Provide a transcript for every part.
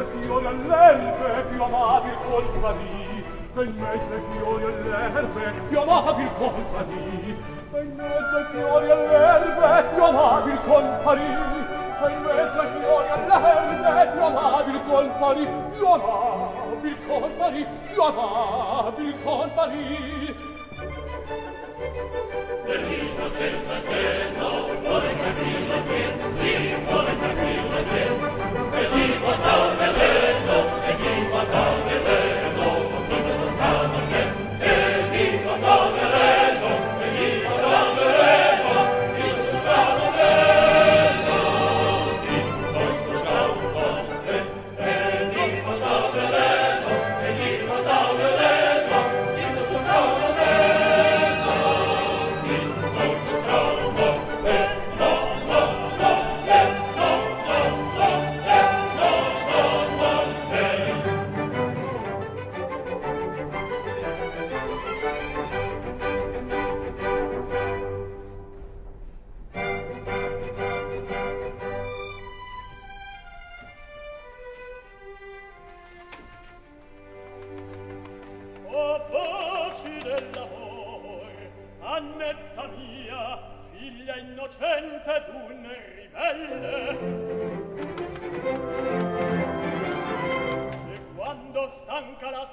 mezzo ai fiori all'erbe più amabil colpa di, e in mezzo ai fiori all'erbe più amabil colpa di, e in mezzo ai fiori all'erbe più amabil colpa di, e in mezzo ai fiori all'erbe più amabil colpa di, più amabil colpa di, più amabil colpa di. Dell'inno senza senno, vuole tranquilla te, sì, vuole tranquilla te, e gli porta un veleno, e gli porta un veleno, senza sostanza te, e gli porta un veleno, e gli porta un veleno, gli porta un veleno, gli porta un veleno, e gli porta un veleno, e gli porta un veleno.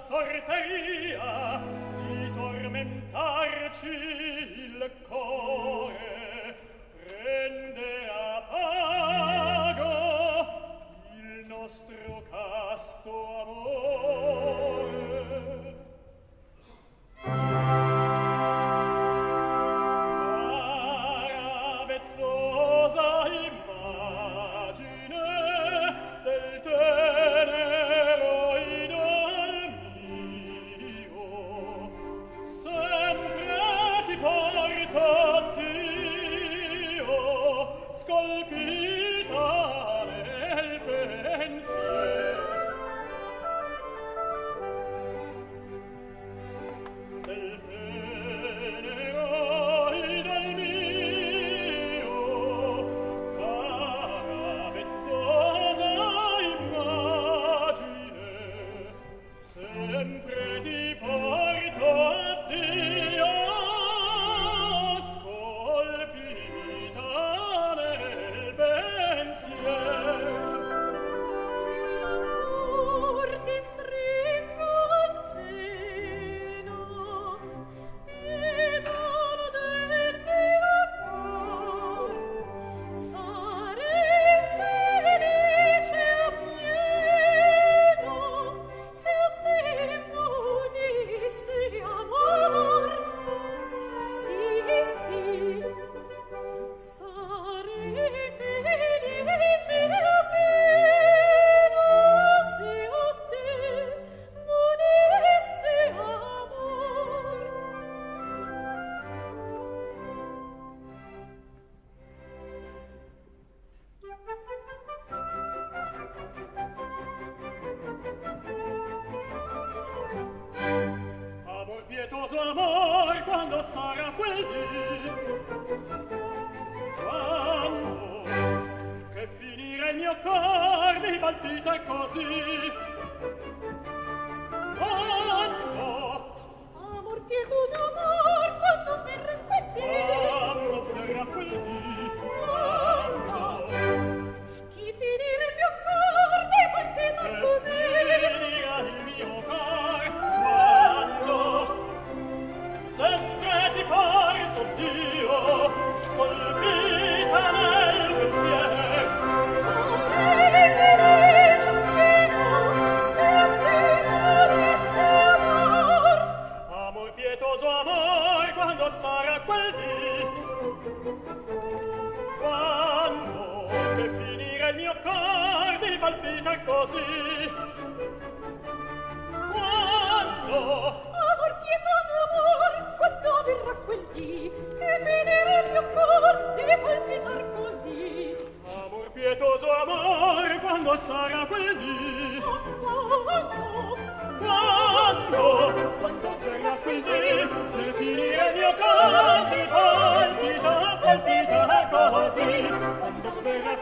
Sole, felice,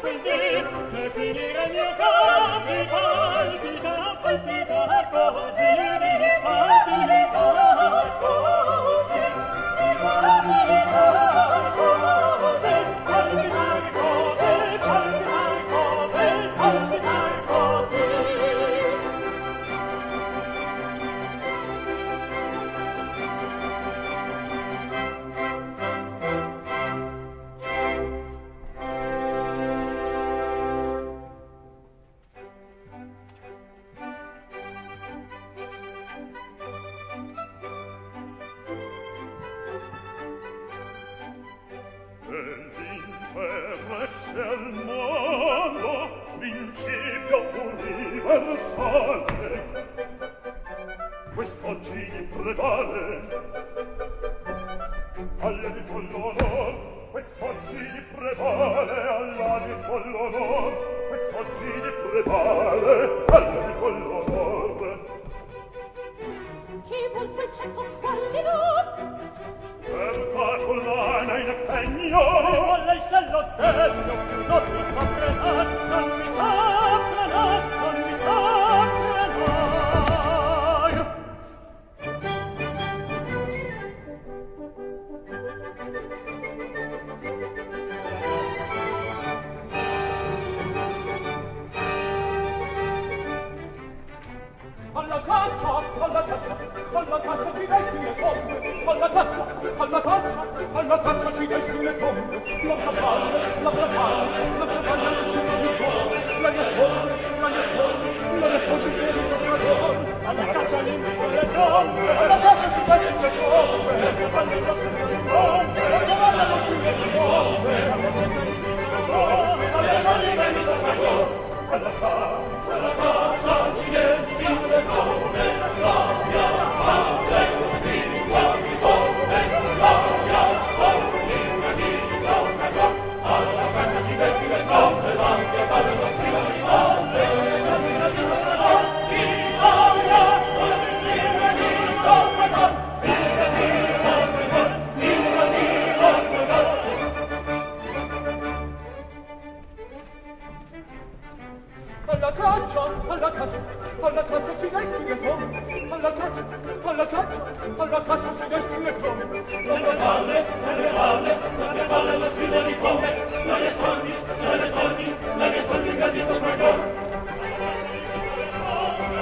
quel dì che finirà il mio palpita, palpita così di palpita così, di palpita così, palpita così, palpita così, palpita così. Quest'oggi di pregare alla di collonor, quest'oggi di pregare alla di collonor, quest'oggi di pregare alla di collonor. Chi vuol quel ceppo squallido? Per la collana in pegno chi vuole il sello stello, non mi sa frenar, non mi sa frenar, non mi sa frenar. Alla caccia, alla caccia ci resti le tombe, alla caccia, alla caccia, alla caccia ci resti le tombe, la bravaglia, le scrive di cuore, la nasconde, la nasconde, la nasconde in piedi del dragone, alla caccia all'indico le tombe, alla caccia ci resti le tombe, la bravaglia scrive di cuore, la bravaglia scrive di cuore, la nasconde in piedi del dragone, la nasconde in piedi del dragone, alla caccia ci resti le tombe, alla caccia ci resti le tombe, alla caccia, alla caccia, alla caccia ci resti le tombe, nelle palle la sfida di come, la riasogni il gradito fragor.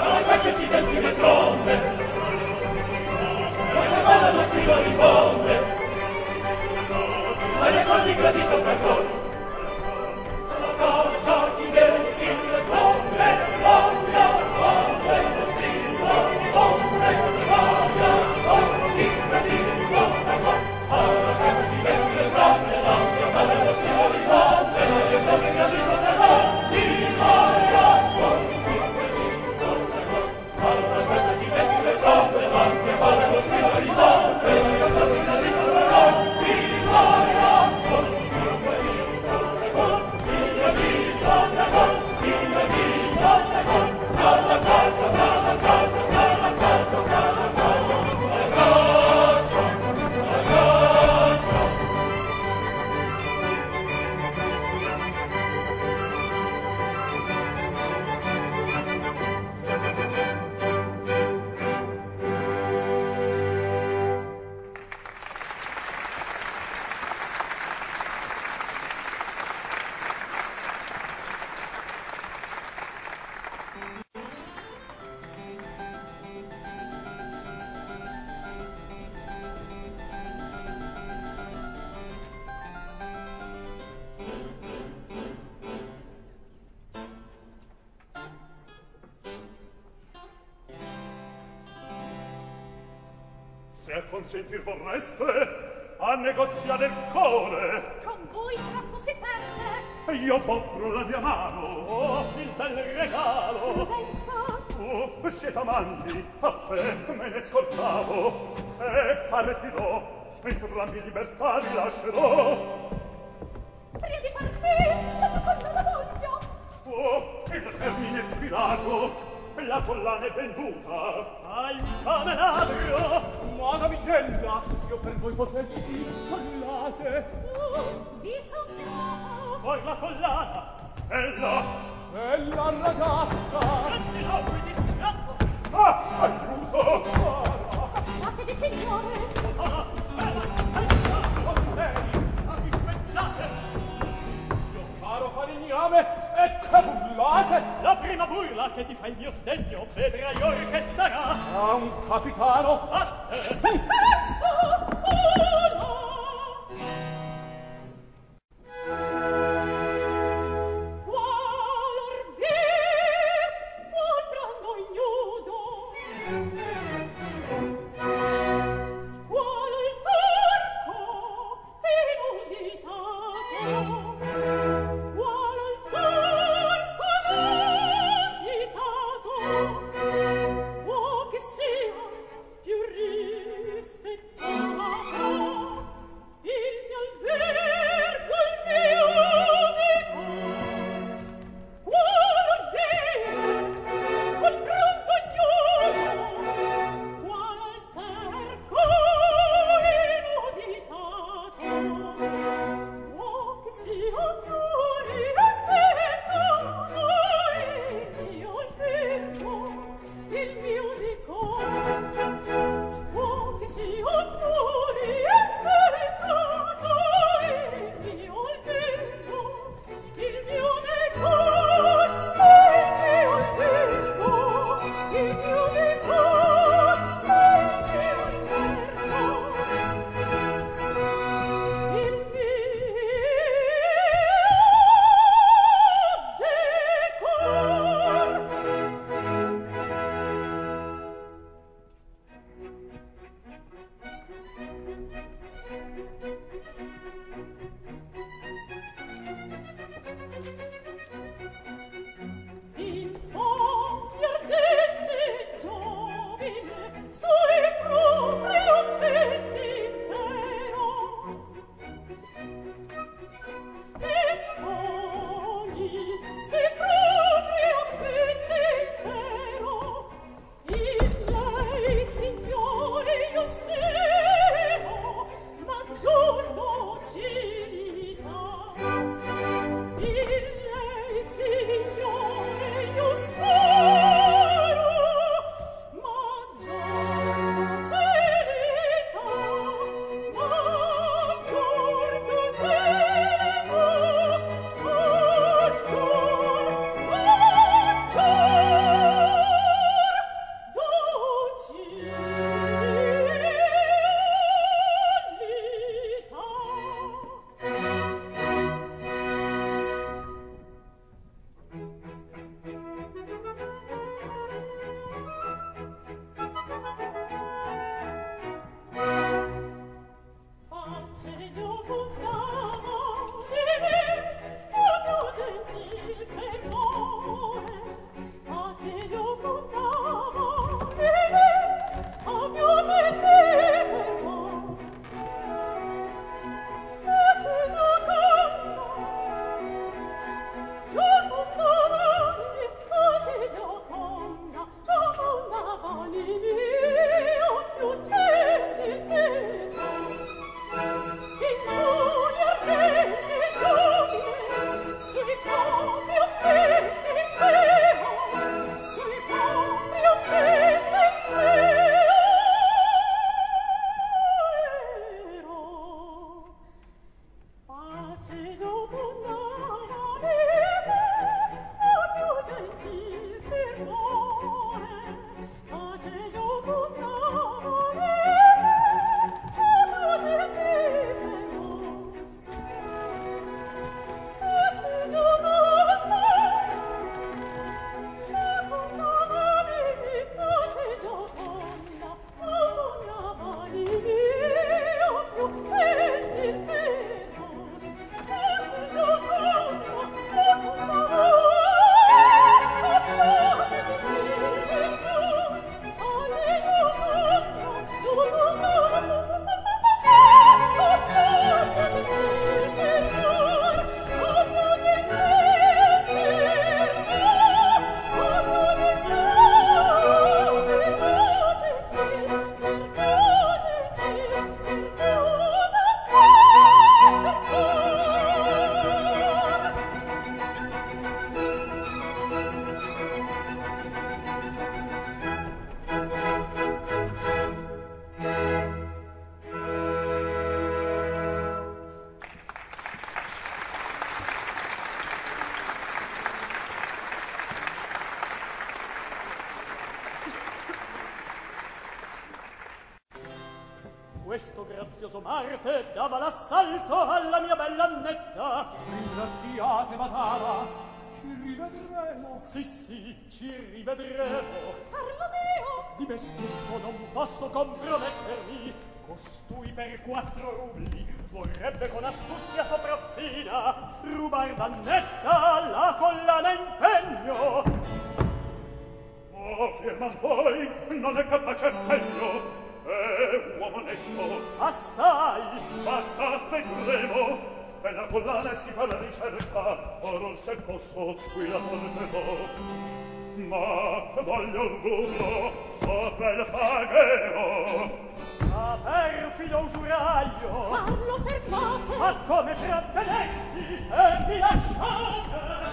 Alla caccia ci resti le tombe, nelle palle la sfida di come, la riasogni il gradito fragor. Consentir vorreste a negoziare il cuore. Con voi troppo si perde. Io offro la mia mano. Oh, il bel regalo. Prudenza. Oh, siete amanti. A te me ne scordavo. E partirò. Entrambi libertà vi lascerò. Prima di partire, la collana voglio. Oh, il termine è spirato. La collana è venduta. Alzame l'adrio, umana vicenda. Se io per voi potessi, parlate. Vi sono poi la collana. Ella ragazza. Tanti nomi di fianco. Ah, aiuto. Scossatevi, signore. Ah, e che burlate! La prima burla che ti fa il mio sdegno, vedrai or che sarà! A un capitano! A te! Sì. Qual ordir, qual brano ignudo, qual il turco inusitato. questo grazioso Marte dava l'assalto alla mia bella Annetta. Ringraziate, Matara, ci rivedremo. Sì, sì, ci rivedremo. Carlo mio! Di me stesso non posso compromettermi. Costui per 4 rubli vorrebbe con astuzia sopraffina rubar d'Annetta la collana impegno. Oh, firma voi, non è capace assegno. È un uomo onesto. Assai! Basta, vedremo. E la collana si fa la ricerca. Ora se posso qui la porterò. Ma voglio il rublo, sopra il pagherò. Ah, perfido usuraio! Carlo, fermate! Ma come trattenersi e mi lasciate!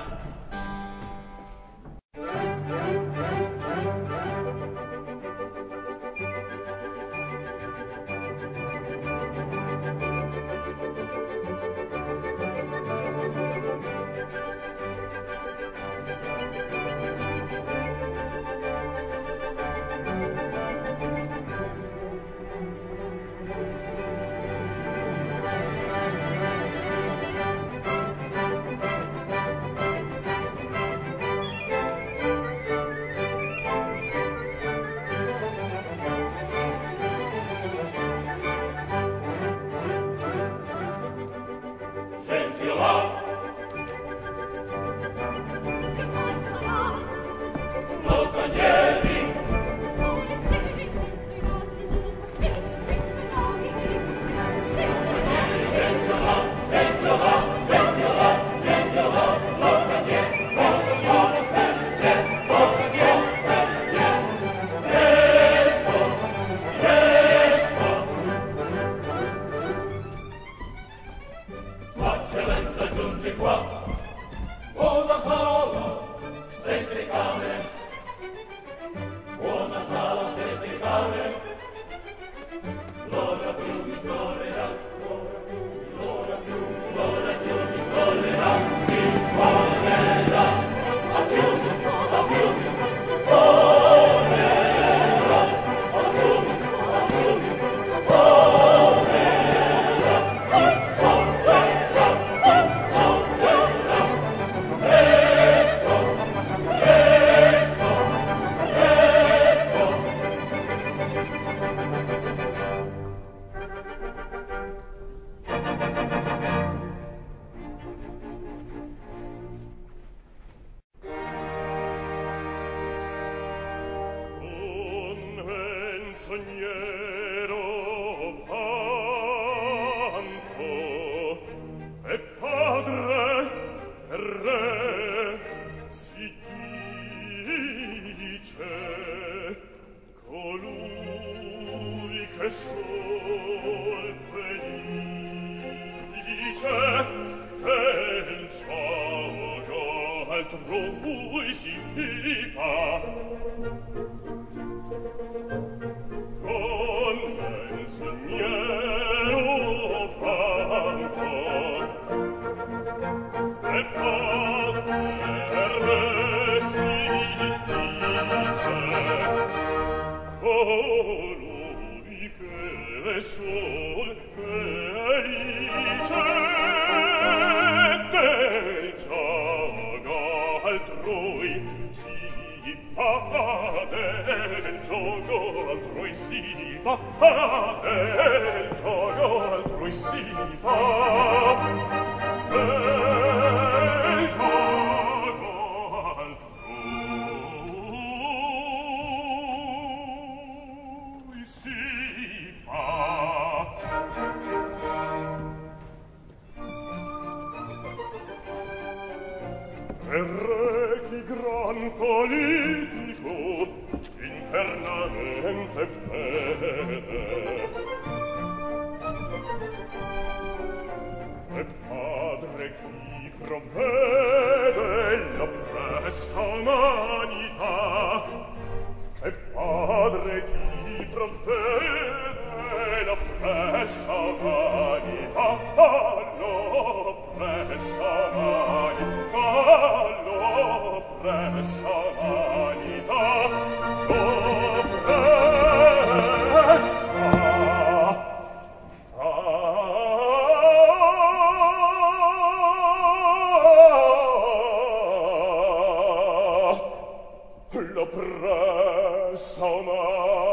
L'oppressa vanità, l'oppressa Questione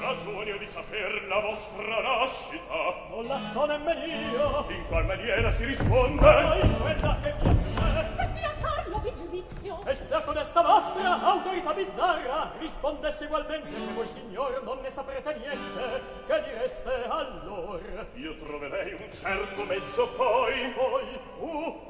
ragionio di saper la vostra nascita. Non la so nemmeno io. In qual maniera si risponde? Ma in quella che mi apprende. E mia Carlo vi giudizio. E se a questa vostra autorità bizzarra rispondesse ugualmente che voi, signor, non ne saprete niente, che direste allora? Io troverei un certo mezzo poi. Poi,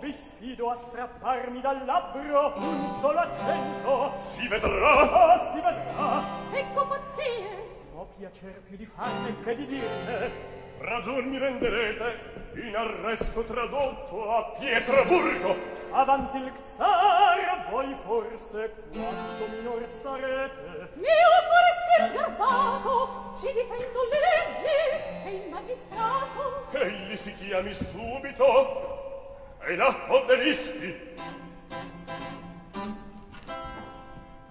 vi sfido a strapparmi dal labbro un solo accento. Si vedrà. Ah, si vedrà. Ecco pazzie. Ho piacere più di farne che di dirne. Ragion mi renderete in arresto tradotto a Pietroburgo. Avanti il czar, voi forse quanto minor sarete. Mio forestier garbato, ci difendo le leggi e il magistrato. Egli si chiami subito e la poterischi.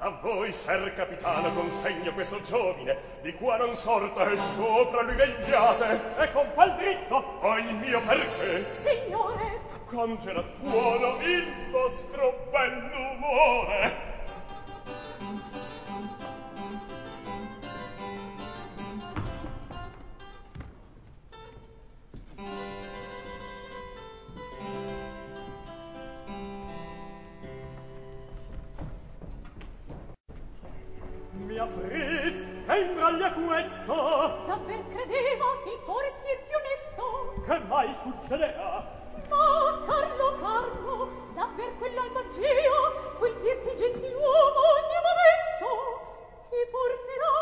A voi, ser capitano, consegno questo giovine, di qua non sorta e sopra lui vegliate. E con qual dritto? Poi il mio perché? Signore! Congela tuono il vostro bell'umore. Mia Fritz, che imbraglia è questo? Davver credevo il forestier più onesto. Che mai succederà? Ma Carlo, davver quell'albagio, quel dirti gentiluomo ogni momento ti porterà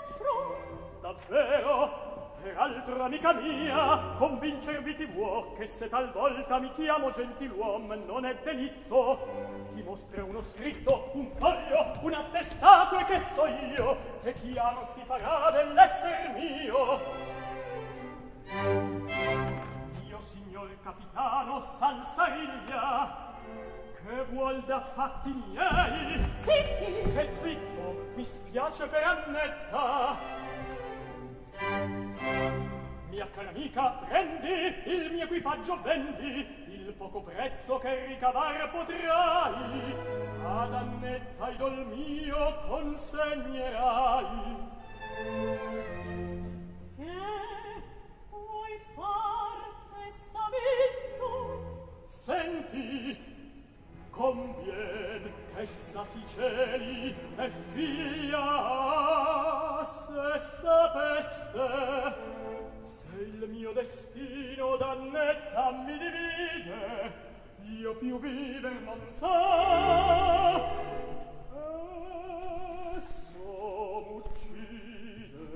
qualche disastro. Davvero? Peraltro, amica mia, convincervi ti vuo che se talvolta mi chiamo gentiluom non è delitto. Ti mostra uno scritto, un foglio, un attestato e che so io, che chiaro si farà dell'esser mio. Io, signor capitano Sansariglia, che vuol da fatti miei? Zitti! Che zitto, mi spiace per Annetta. Mia cara amica, prendi, il mio equipaggio vendi, il poco prezzo che ricavar potrai, ad Annetta idol mio consegnerai. Che vuoi far testamento? Senti, convien ch'essa si celi e figlia, se sapeste se il mio destino d'Annetta mi divide, io più viver non so, esso m'uccide.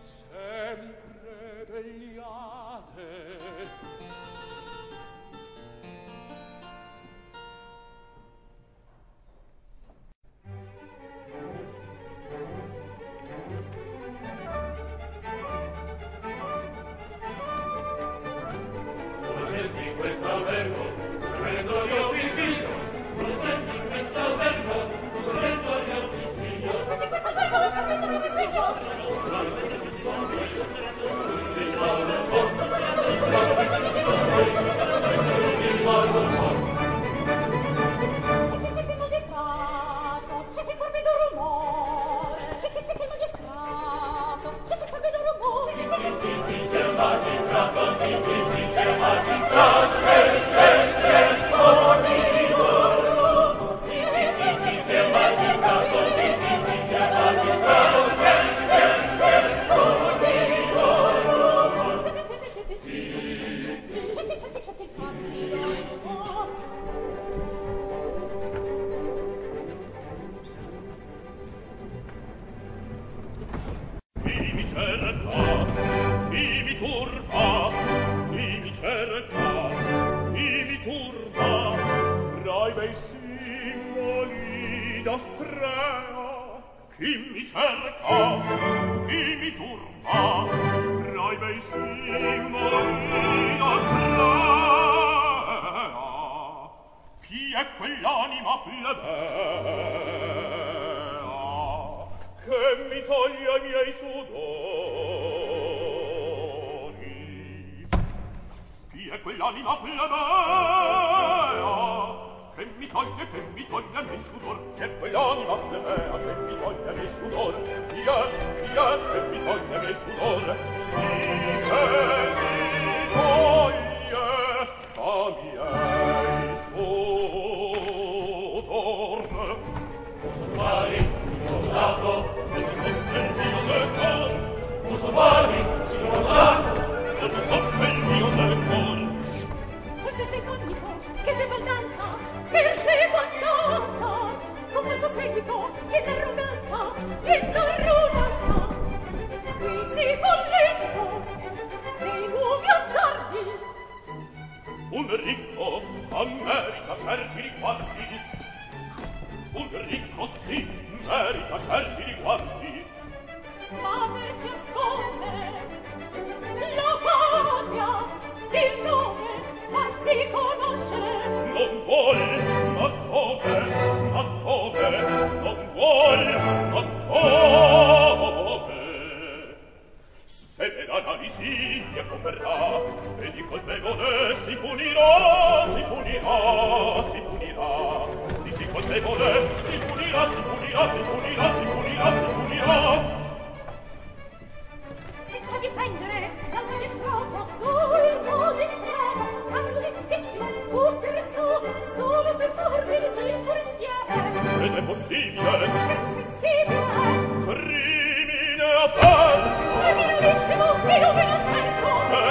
sempre vegliate.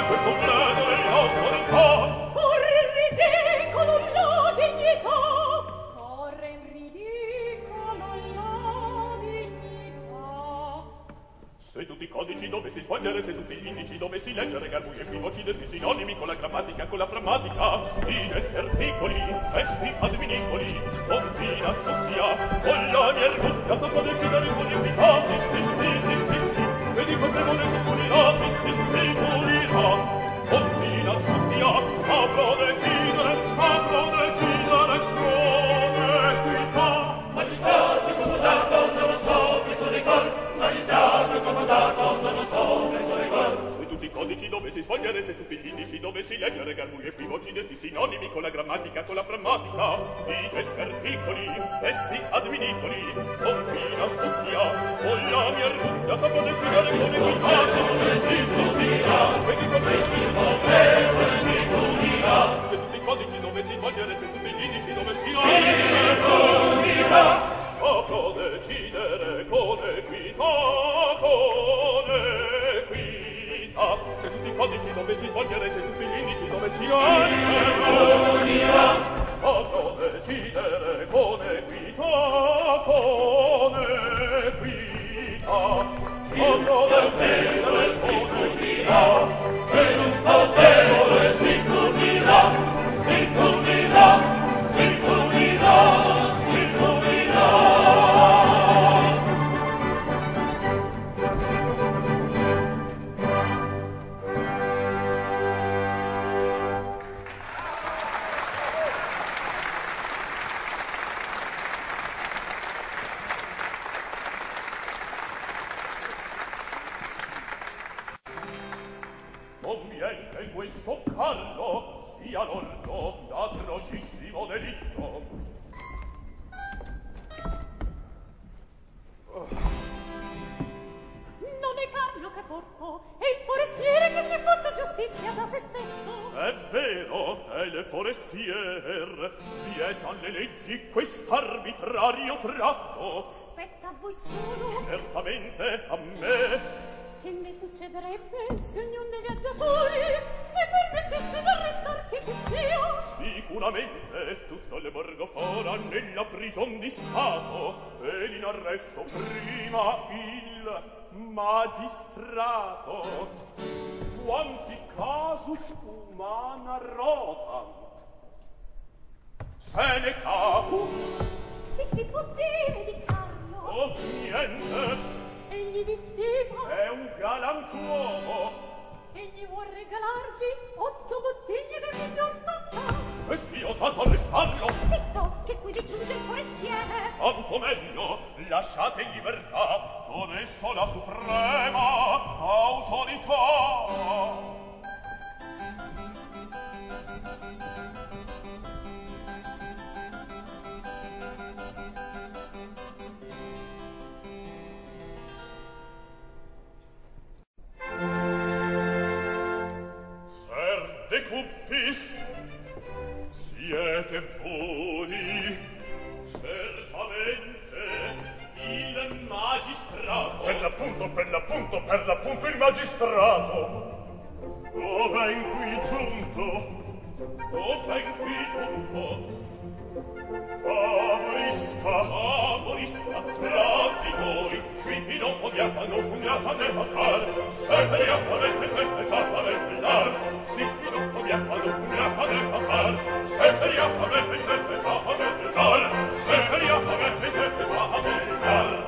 Questo grado è la autorità. Porre il se tutti gli indici dovessi leggere garbuglio equivoci dei sinonimi con la grammatica, con la prammatica, i gesti articoli, testi adminicoli, con fine astuzia, con la mia arguzia saprò decidere con l'impietà, sì, sì, sì, sì, sì, sì, e di colpevole si punirà, sì, sì, sì, punirà, con fine astuzia saprò decidere, codici dovessi svolgere, se tutti gli indici dovessi leggere garbuglio equivoci detti sinonimi con la grammatica, con la prammatica, i gesti articoli, testi adminicoli, con fine astuzia, con la mia arguzia saprò decidere con equità, se tutti i codici dovessi svolgere, se tutti gli indici dovessi leggere saprò decidere con equità, con equità. Se tutti i codici dovessi svolgere, se tutti gli indici dovessi unirà, saprò decidere con equità, con equità, saprò decidere con equità, e un colpevole si punirà, si punirà, si punirà. Questo Carlo sia lordo d'atrocissimo delitto. Non è Carlo che porto, è il forestiere che si è fatto giustizia da se stesso. È vero, è il forestier, vietan le leggi quest'arbitrario tratto. Spetta a voi solo. Certamente a me. Che ne succederebbe se ognuno dei viaggiatori si permettesse d'arrestar chi che sia? Sicuramente tutto il borgo fora nella prigion di Stato ed in arresto prima il magistrato. Quanti casus humana rotant, se ne capo. Che si può dire di Carlo? Oh, niente. Egli vi stima. È un galantuomo. Egli vuol regalarvi 8 bottiglie del miglior Tocca. E si è osato arrestarlo. Zitto, che qui vi giunge il forestiere. Tanto meglio, lasciate in libertà con esso la suprema autorità. Siete voi certamente il magistrato. Per l'appunto il magistrato. Oh ben qui giunto. Favorisca tra di voi, quindi non vogliamo non vogliamo del passar, sempre a volete sempre fatta del pellar, sì non vogliamo non vogliamo del passar, sempre a volete sempre fatta del pellar, sempre a volete sempre fatta del pellar.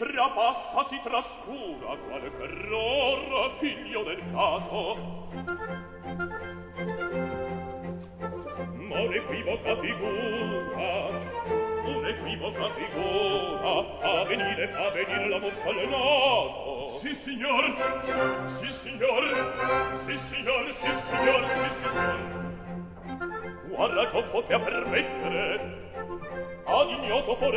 Trapassa, si trascura qualche error, figlio del caso. Ma un'equivoca figura, fa venire la mosca al naso. Sì signor. Qual ragion potea permettere ad ignoto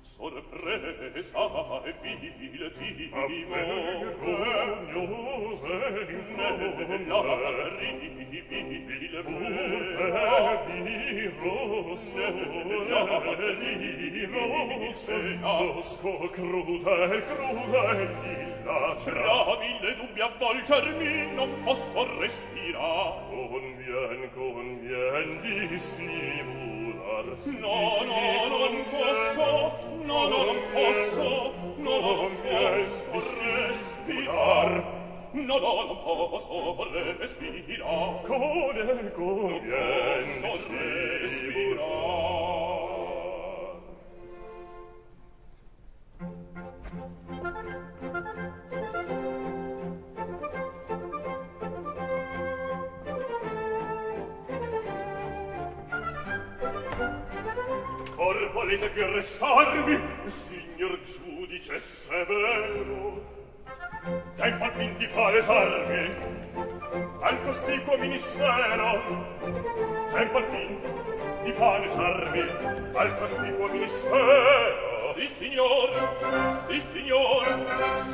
sorpresa e vile ti vergognose in la ribile purpe di rossore, tosco crudel di lacera, tra mille dubbi avvolgermi non posso respirar, convien dissimular, non posso respirar, come convien respirar. Or volete più arrestarmi, signor giudice severo? Tempo al fin di palesarmi al cospicuo ministero. Tempo al fin di palesarmi al cospicuo ministero. Sì, signor, sì, signor,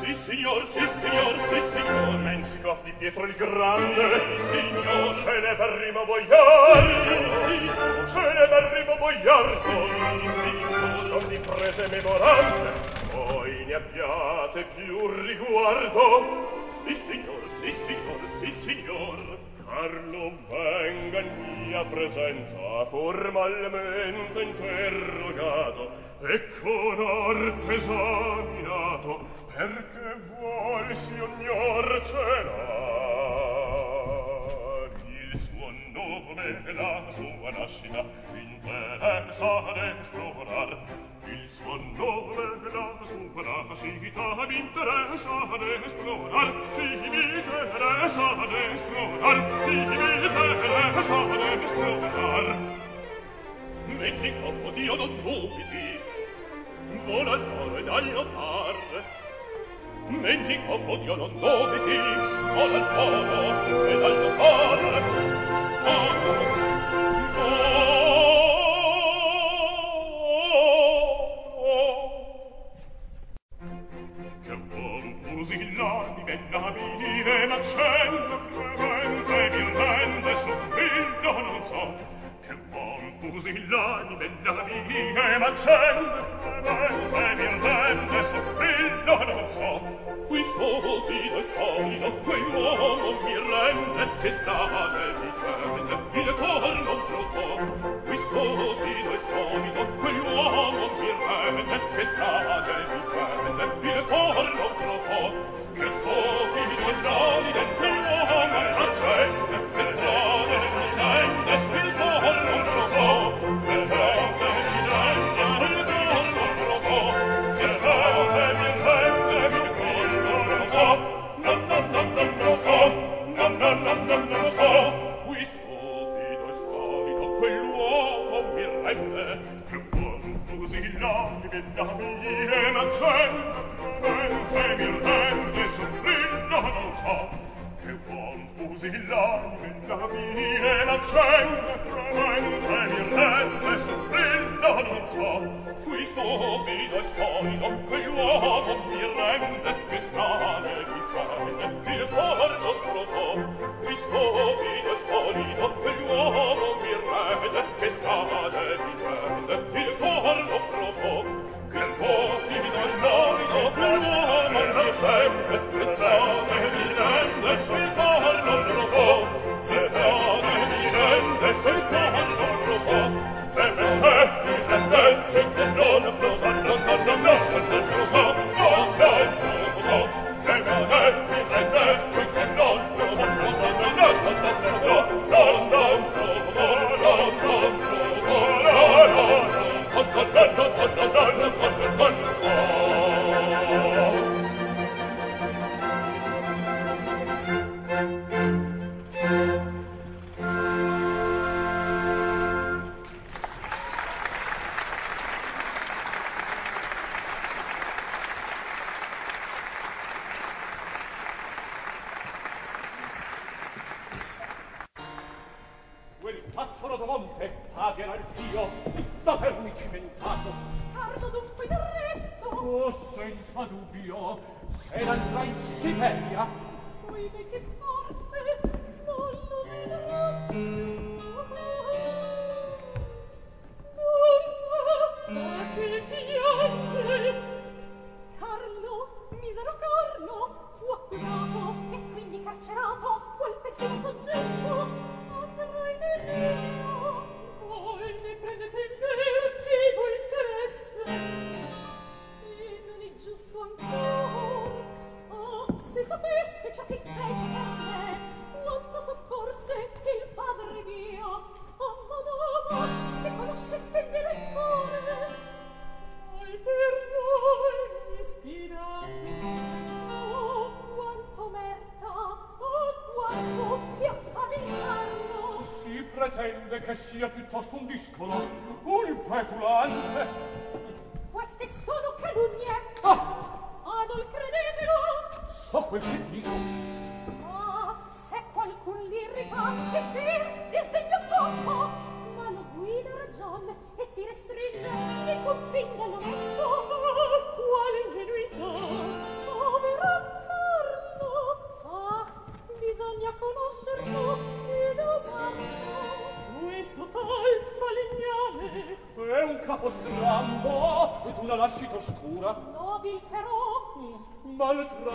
sì, signor, sì, signor, sì, signor. Menshikov di Pietro il Grande, sì, signor, celeberrimo boiardo, sì, celeberrimo boiardo, sì, son di prese memorande, voi ne abbiate più riguardo. Sì, signor, sì, signor, sì, signor. Carlo venga in mia presenza formalmente interrogato e con arte esaminato, perché vuol signor celar il suo nome. e la sua nascita interessa ad esplorar. Il suo nome e la sua nascita m'interessa ad esplorar. Sì, m'interessa ad esplorar. Sì, m'interessa ad esplorar. Menshikov, Dio, non dubiti, vola solo ed aglio par. Menshikov, Dio, non dubiti, vola al volo ed al volo. Che confusi l'anime navire, l'accento fremente, violente, soffrindo non so. Che confusi l'anime navire, l'accento fremente, violente, soffrindo non so. Qui solido e solido, quei uomo mi rende, che sta dicendo, il cor non trotò. Qui solido e solido, quei uomo mi rende, che sta dicendo, il cor non trotò. Che solido e solido, quei uomo mi rende, che sta dicendo, il cor non trotò. Che sta dicendo, il cor non trotò. Che sta dicendo, no, qui stupido, quell'uomo mi rende, che confusi l'anime navire, l'accento fremente, mi rende, soffrindo non so. Che confusi l'anime navire, l'accento fremente, mi rende, soffrindo non so. Qui stupido e stupido, quell'uomo mi rende, che strane mi rende, il cor non trotò. Qui stupido e stupido, quell'uomo mi rende, che strane mi rende, il cor non trotò. Che stupido e stupido, quell'uomo mi rende, che strane mi rende, il cor non trotò. Che strane mi rende, il cor non trotò. Marrito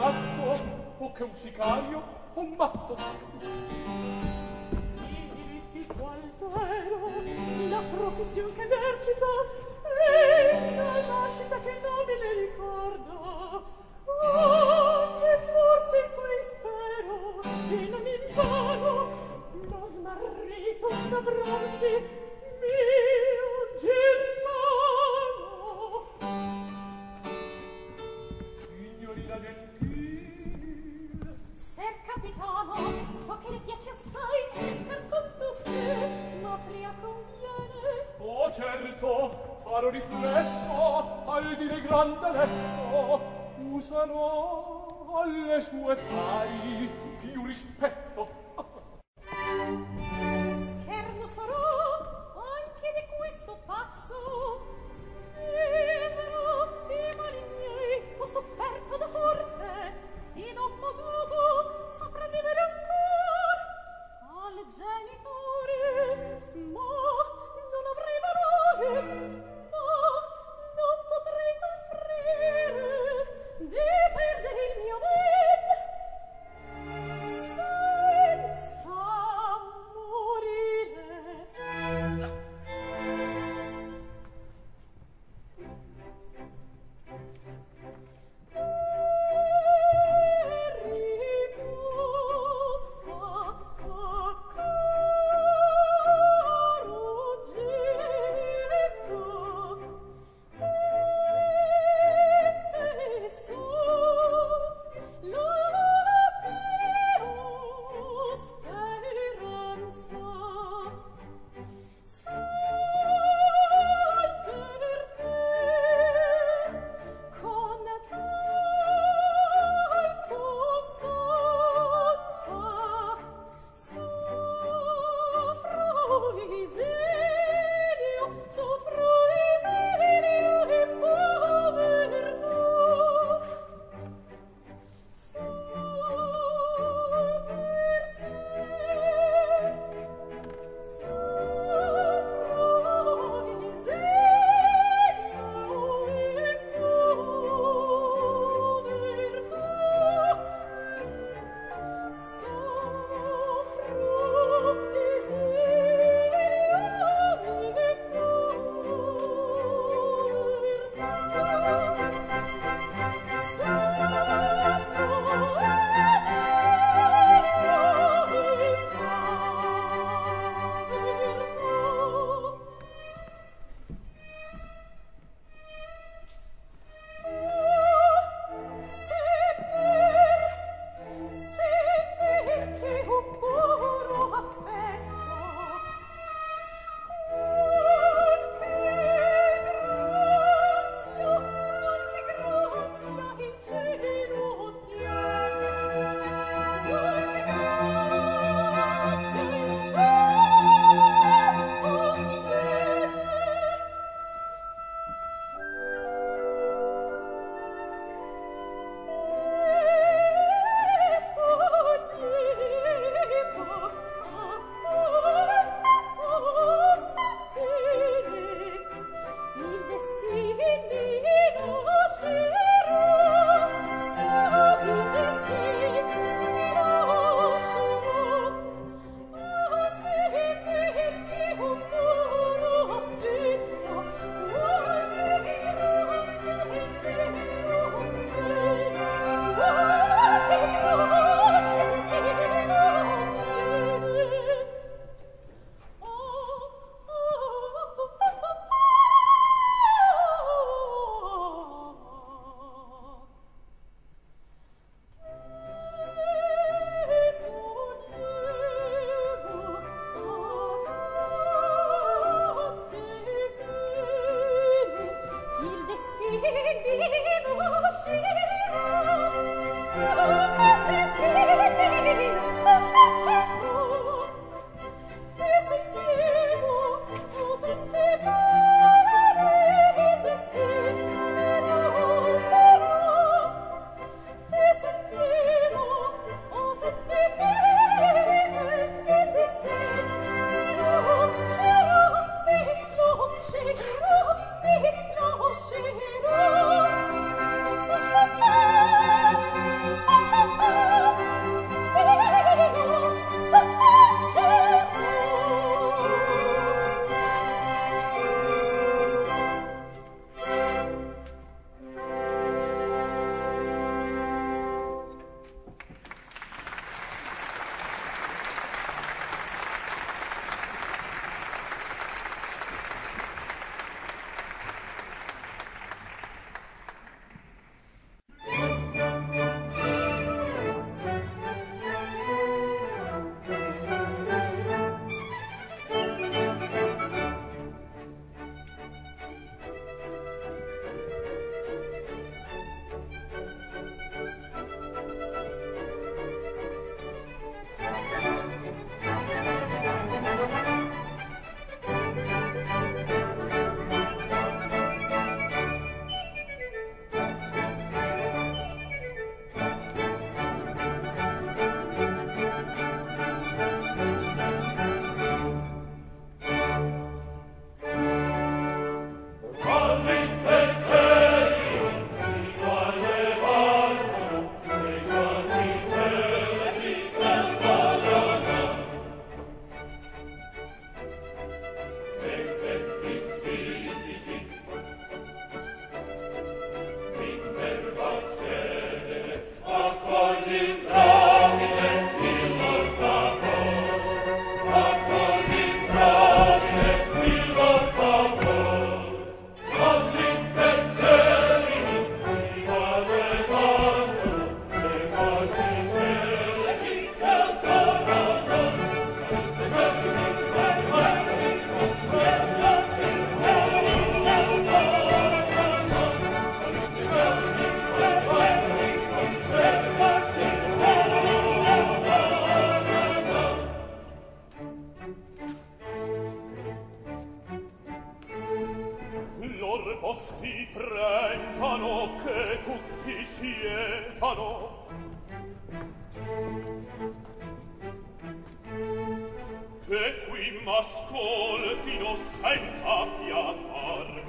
ascoltino senza fiatar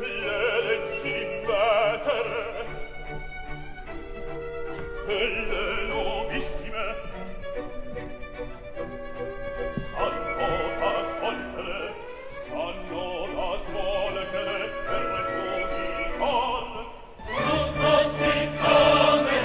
le leggi vetere e le nuovissime sanno da svolgere per ragioni cor tutto si come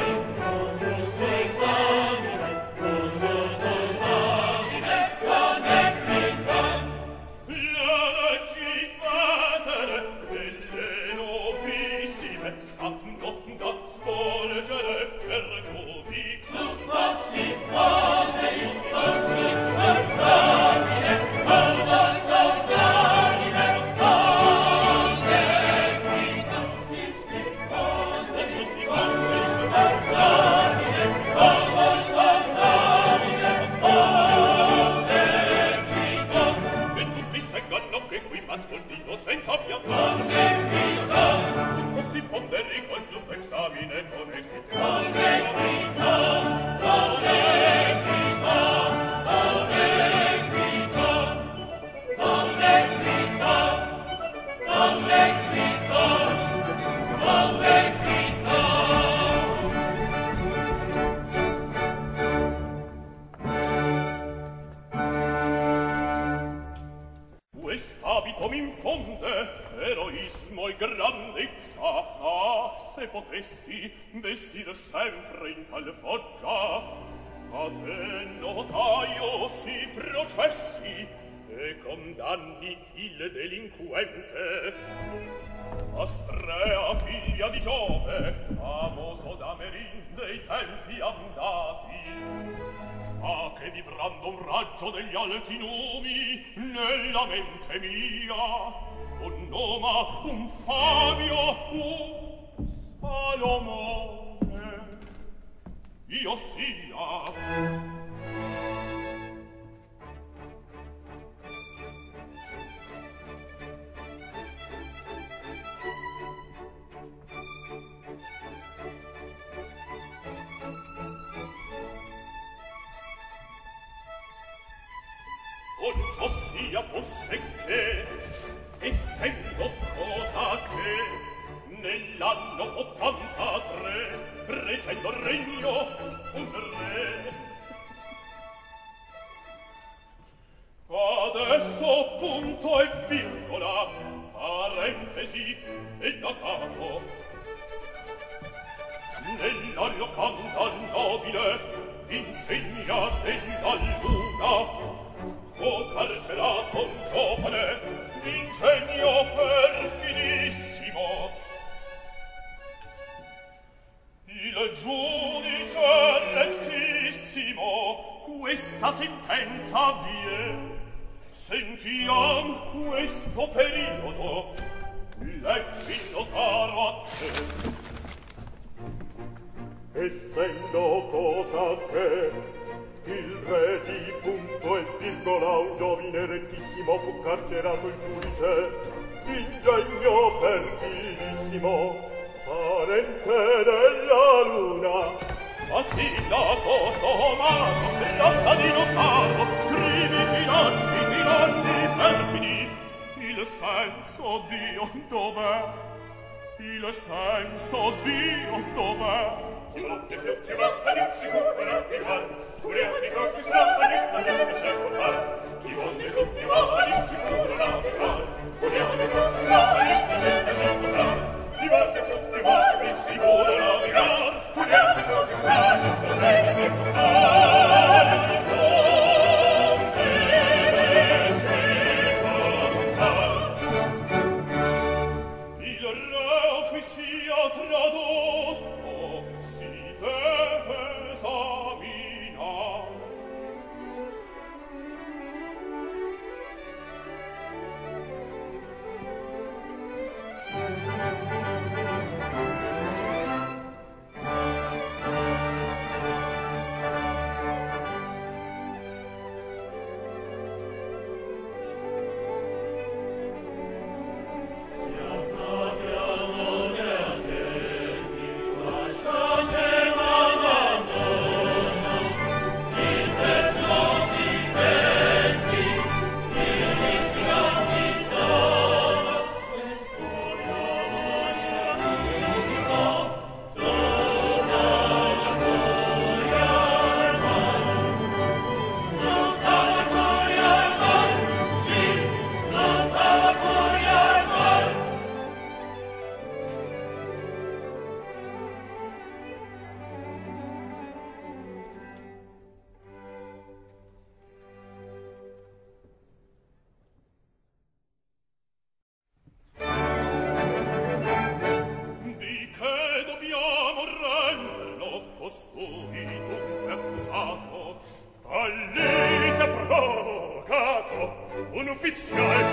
ufficial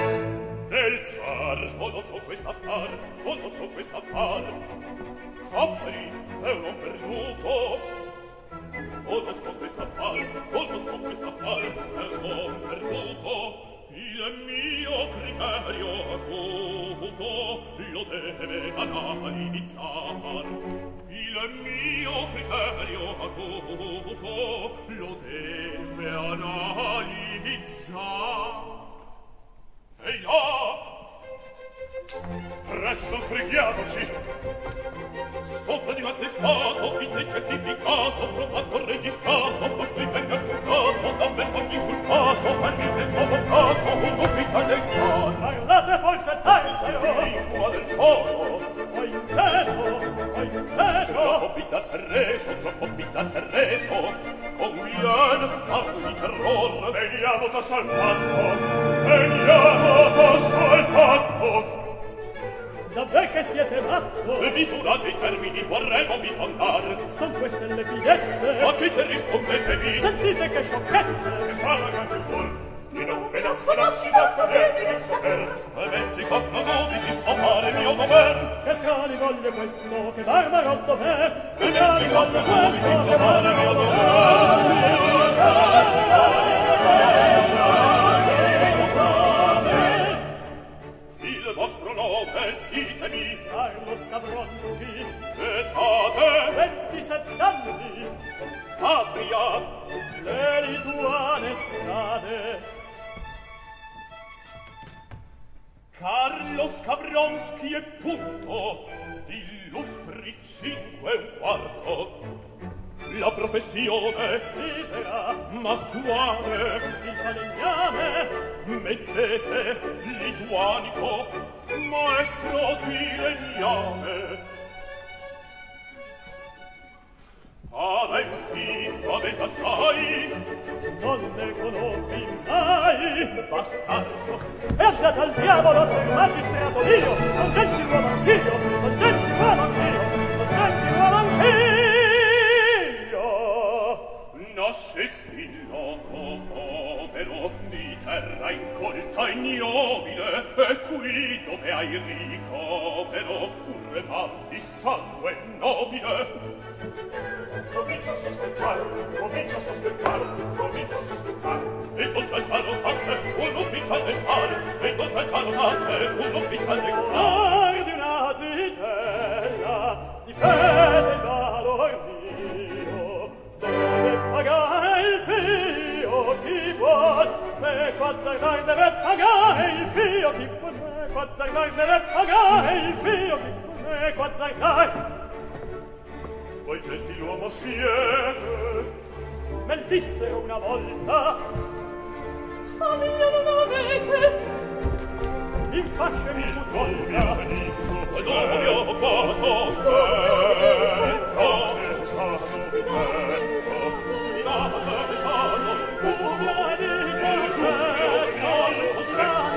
del zar. Conosco quest'affar, conosco quest'affar. Compri è un uomo perduto. Conosco quest'affar, conosco quest'affar. È un uomo perduto. Il mio criterio acuto lo deve analizzar. Il mio criterio acuto lo deve analizzar. E là, presto sbrighiamoci. Sopra di un attestato, in dei certificato, provato, registrato, posto in venga accusato, davvero insultato, anche provocato, un ufficiale del zar. Parlate falsettario! Lingua del solo! Hai inteso! Hai inteso! Troppo pizza s'è reso, conviene farlo di terror. Veniamo da salvatto! Veniamo da salvatto! Davvero che siete matto? E misurate i termini, vorremmo bisognar. Son queste le finezze. Facete, rispondetevi. Sentite che sciocchezze. Estravagan più pur. In un pedasso nascita devi saper. E Menshikov non dubiti, so fare mio dover. Che strani voglio questo, che barbarotto è. Che strani voglio questo, che barbarotto è. Si lasciare, ditemi, Carlo Scavronski, etate 27 anni, patria, le lituane strade. Carlo Scavronski è punto di lustri 5 e un quarto. La professione misera, ma quale? Il falegname. Mettete lituanico, maestro di legname. Aventi, aventi assai, non ne conobbi mai, bastardo. E andate al diavolo, sei magistrato mio, son gentiluomo anch'io, son gentiluomo anch'io, son gentiluomo anch'io. Nascesti in loco povero, di terra incolta ignobile, e qui dove hai ricovero un revan di sangue nobile. Comincia a sospettare, comincia a sospettare, comincia a sospettare. E oltraggiare osaste un ufficiale del zar, e oltraggiare osaste un ufficiale del zar. Di una zitella difesa il valor mio, dove pagare il fio chi vuol, me quatternare deve pagare il fio chi vuol. Quazzardar deve pagare il fio che con me quazzardar. Voi gentiluomo siete, me dissero una volta, famiglia non avete, in fasce mi sudolta. Scoglio poso senza si dava da pesano una di sospettare strane strane.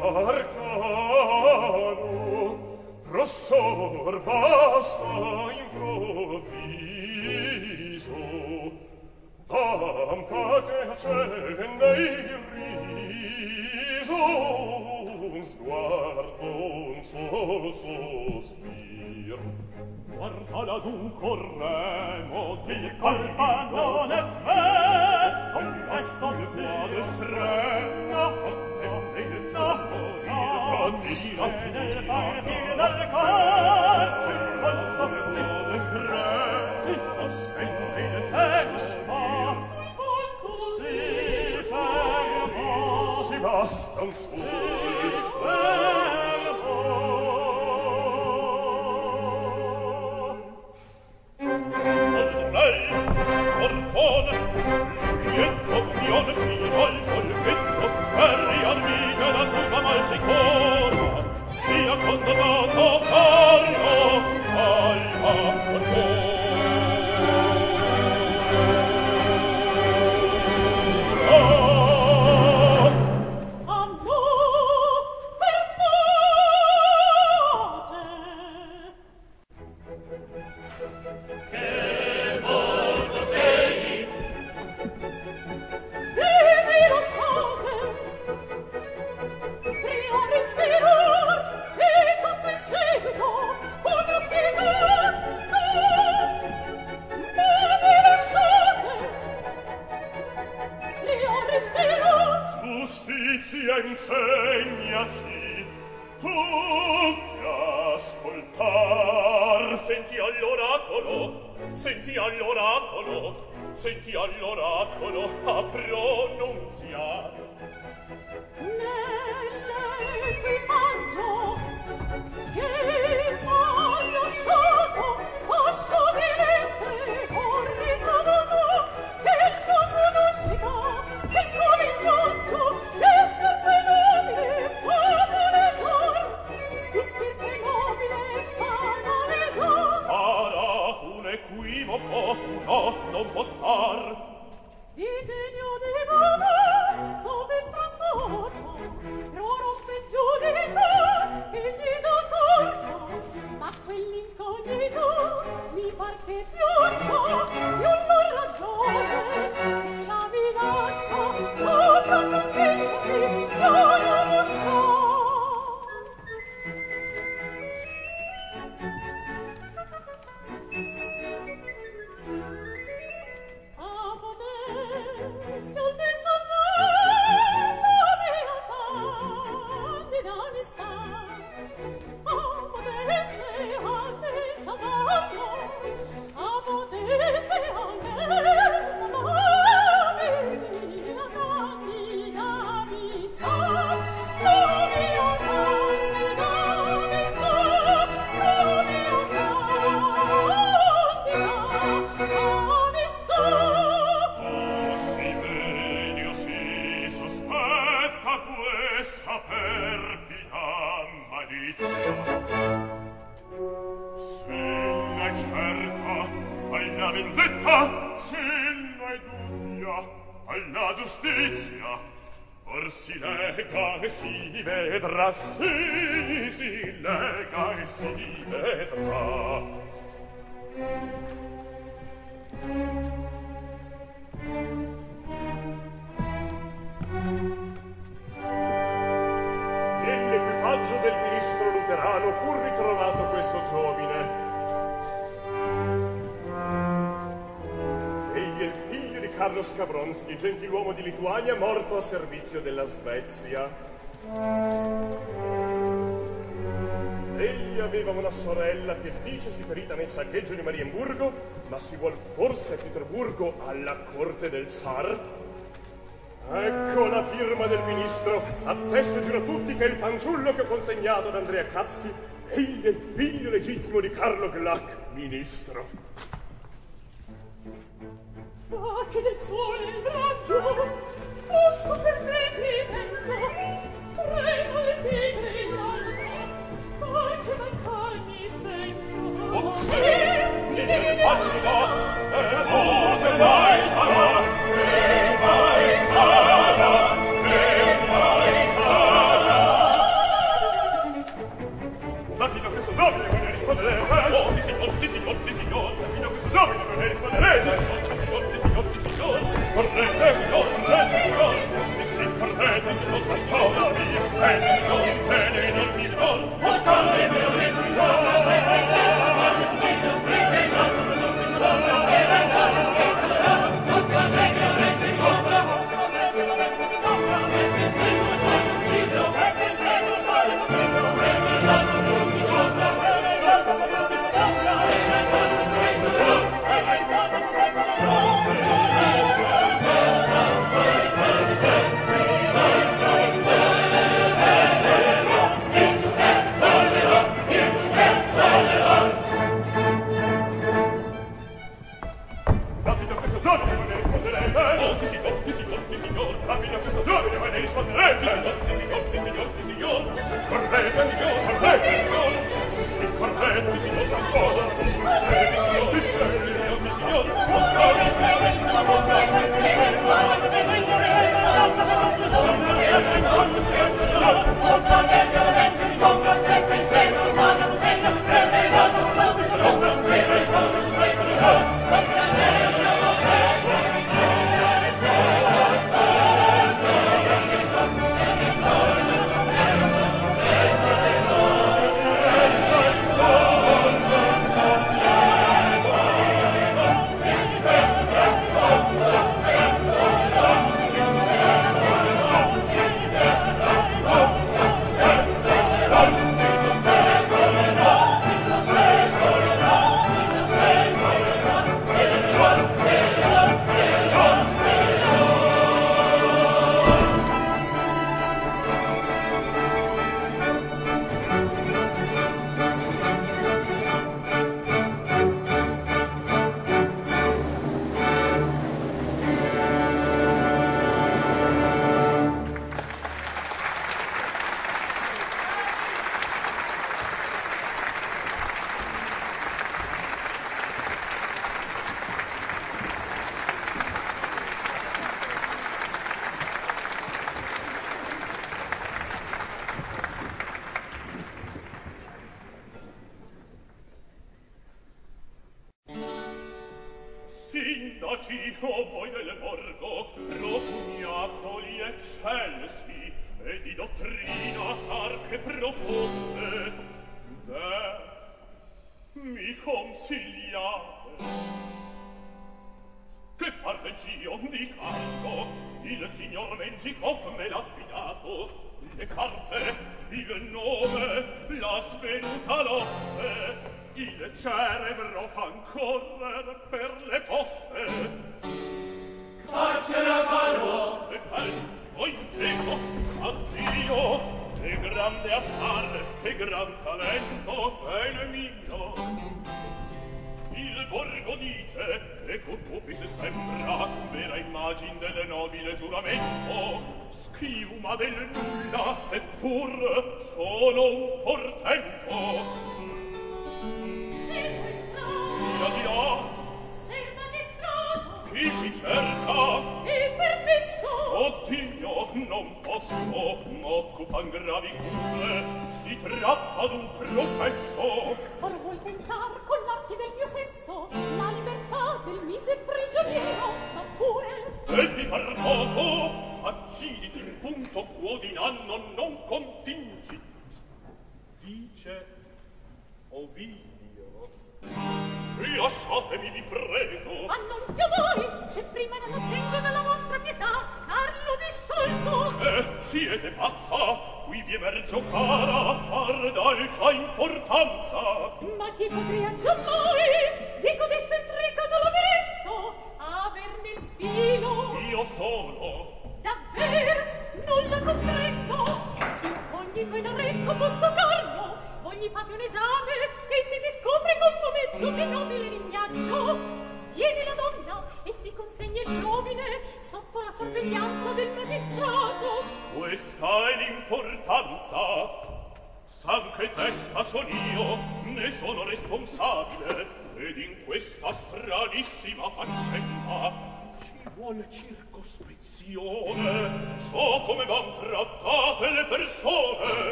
arcano, rossor basta improvviso, lampa che accende il riso, un sguardo, un sol sospiro. Guardala d'un corremo di colpa non è fe, con questo il cuore strenna, nel partire dal corso, con stossi e stressi, si fermo, si basta un suo Carlo Scavronski, gentiluomo di Lituania, morto a servizio della Svezia. Egli aveva una sorella che dice si ferita nel saccheggio di Marienburgo, ma si vuol forse a Pietroburgo alla corte del Zar? Ecco la firma del ministro, attesto e giuro a tutti che il fanciullo che ho consegnato ad Andrea Katzky è il figlio legittimo di Carlo Glack, ministro. Ma che del sole il raggio fosco per me diventa tremo le fibre in alto, ma che mancagni sento o c'è mi devi pallida e dove mai sarà e mai sarà e mai sarà. Voi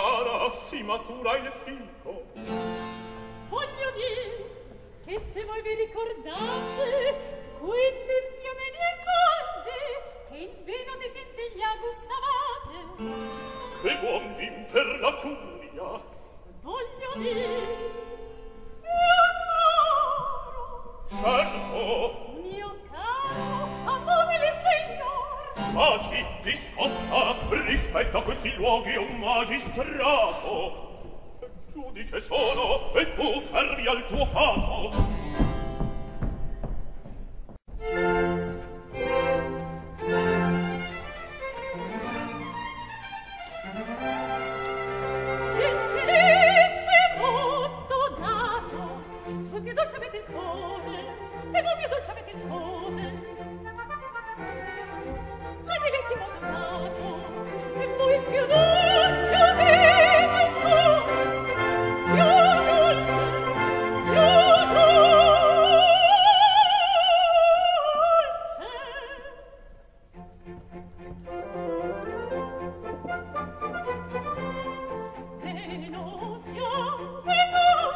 cara si matura il fico. Voglio dir che se voi vi ricordate qui tempio me ne accorte che il vino di Tintiglia gustavate, che buon vin per la curia. Voglio dir mio caro, certo, mio caro amabile signor, magi di scossa rispetto a questi luoghi un magistrato. Giudice sono e tu servi al tuo fato. Gentilissimo donato, voi più dolce avete il cuore, e voi più dolce avete il cuore. Gentilissimo donato, e voi più dolce avete il cuore. No!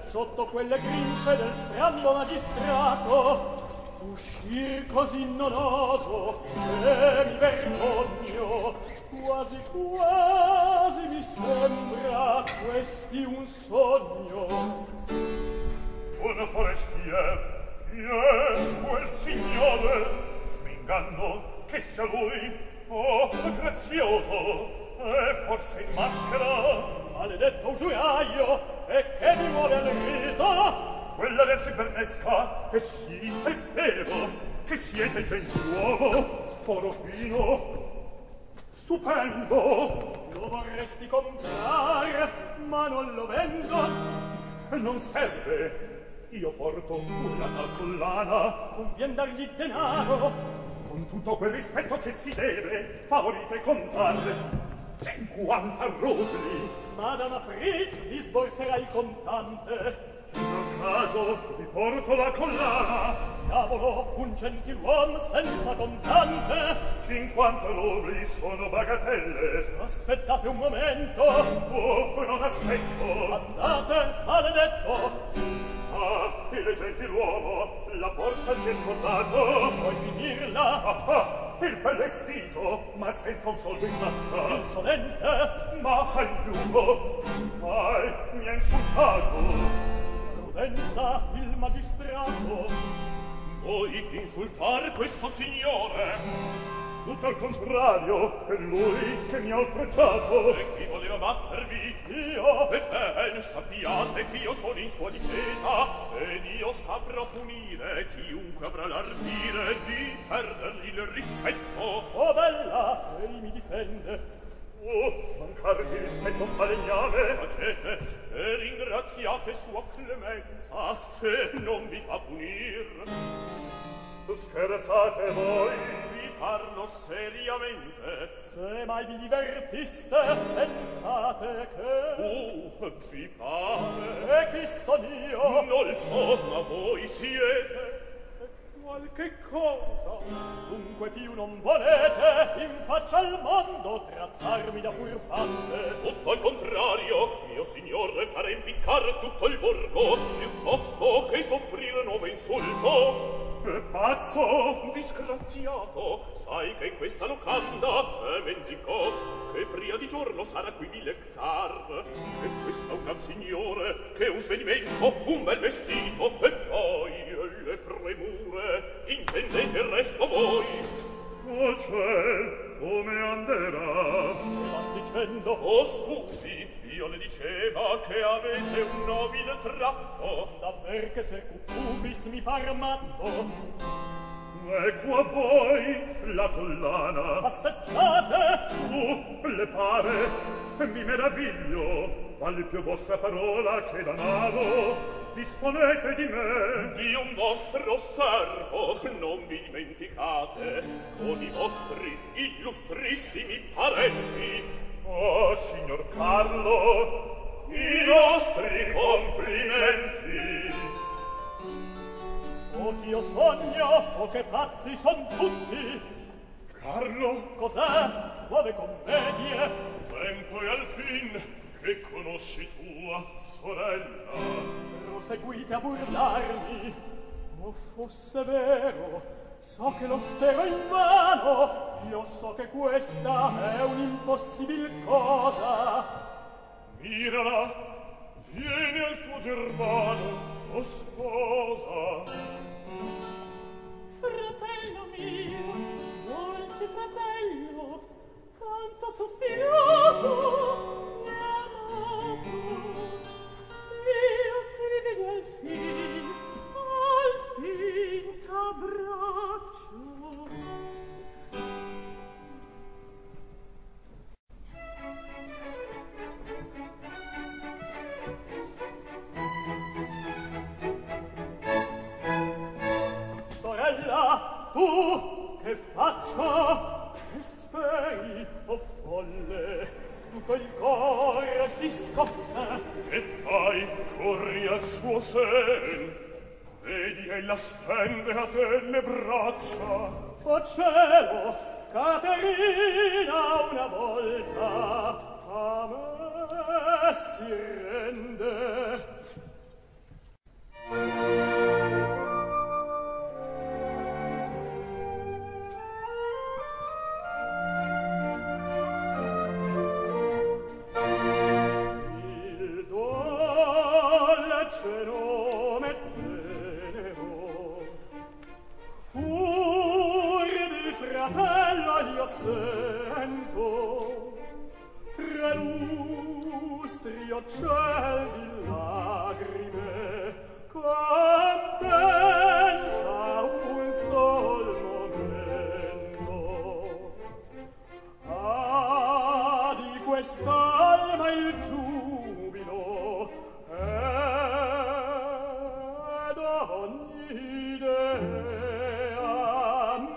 Sotto quelle grinfe del strambo magistrato uscir così nonoso e mi vergogno, quasi quasi mi sembra questi un sogno. Un forestier è quel signore, m'inganno che sia lui, oh grazioso, e forse in maschera maledetto usuraio, e che mi muove al riso quella del cibernesca, che sì è vero che siete gentiluomo, foro fino, stupendo, lo vorresti comprare ma non lo vendo, non serve, io porto una collana, convien dargli denaro, con tutto quel rispetto che si deve favorite contare 50 rubli. Madama Fritz vi sborserà il contante. In caso vi porto la collana. Diavolo, un gentiluomo senza contante. 50 rubli sono bagatelle. Aspettate un momento. Oh, non aspetto. Andate, maledetto. Ah, il gentiluomo, la borsa si è scordato. Puoi finirla? Ah, ah, il bel vestito, ma senza un soldo in tasca. Insolente! Ma aiuto! Mai mi ha insultato! Prudenza, il magistrato! Voi insultar questo signore? Tutto al contrario, è lui che mi ha oltraggiato. E chi voleva battervi? Io. Ebbene, sappiate che io sono in sua difesa, ed io saprò punire chiunque avrà l'ardire di perdergli il rispetto. Oh bella, lei mi difende. Oh, mancar di rispetto falegname. Facete e ringraziate sua clemenza, se non vi fa punir. Scherzate voi? Vi parlo seriamente. Se mai vi divertiste, pensate che... vi pare? E chi sono io? Non lo so, ma voi siete so, dunque più non volete in faccia al mondo trattarmi da furfante. Tutto al contrario, mio signore, farei impiccare tutto il borgo, piuttosto che soffrire nuovo insulto. Che pazzo! Disgraziato! Sai che in questa locanda è Menshikov, che pria di giorno sarà qui mille zar. E questo è un gran signore, che un svenimento, un bel vestito, e poi le premure, intendete il resto voi? Oh ciel, come anderà? Sta dicendo, oh scusi, io le diceva che avete un nobile tratto, davver che se cupubis mi par matto. Ecco a voi la collana. Aspettate! Le pare, mi meraviglio, vale più vostra parola che danaro. Disponete di me, di un vostro servo, non vi dimenticate, con i vostri illustrissimi parenti. Oh, signor Carlo, i nostri complimenti. O che io sogno, o che pazzi son tutti. Carlo? Cos'è? Nuove commedie? Tempo è al fin che conosci tua sorella. Proseguite a burlarmi. O fosse vero, so che lo spero in vano. Io so che questa è un'impossibil cosa. Mirala, vieni al tuo Germano, o sposa. Fratello mio, dolce fratello, tanto sospirato, amato. Io ti rivedo al fin t'abbraccio. Sorella, tu che faccia? Che speri, o folle? Tutto il cuore si scossa. Che fai? Corri al suo sen. Vedi, ella stende a te le braccia. Oh cielo, Caterina una volta a me si rende. Sento tre lustri ciel di lagrime compensa un sol momento. Ah, di quest'alma il giubilo ed ogni idea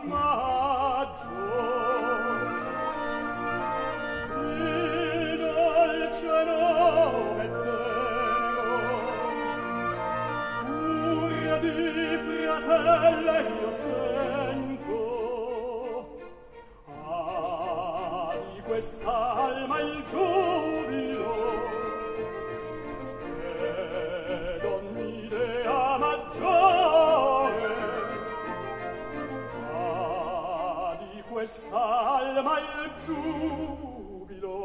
maggio. Fratello, io sento di quest'alma il giubilo ed ogni idea maggiore. Di quest'alma il giubilo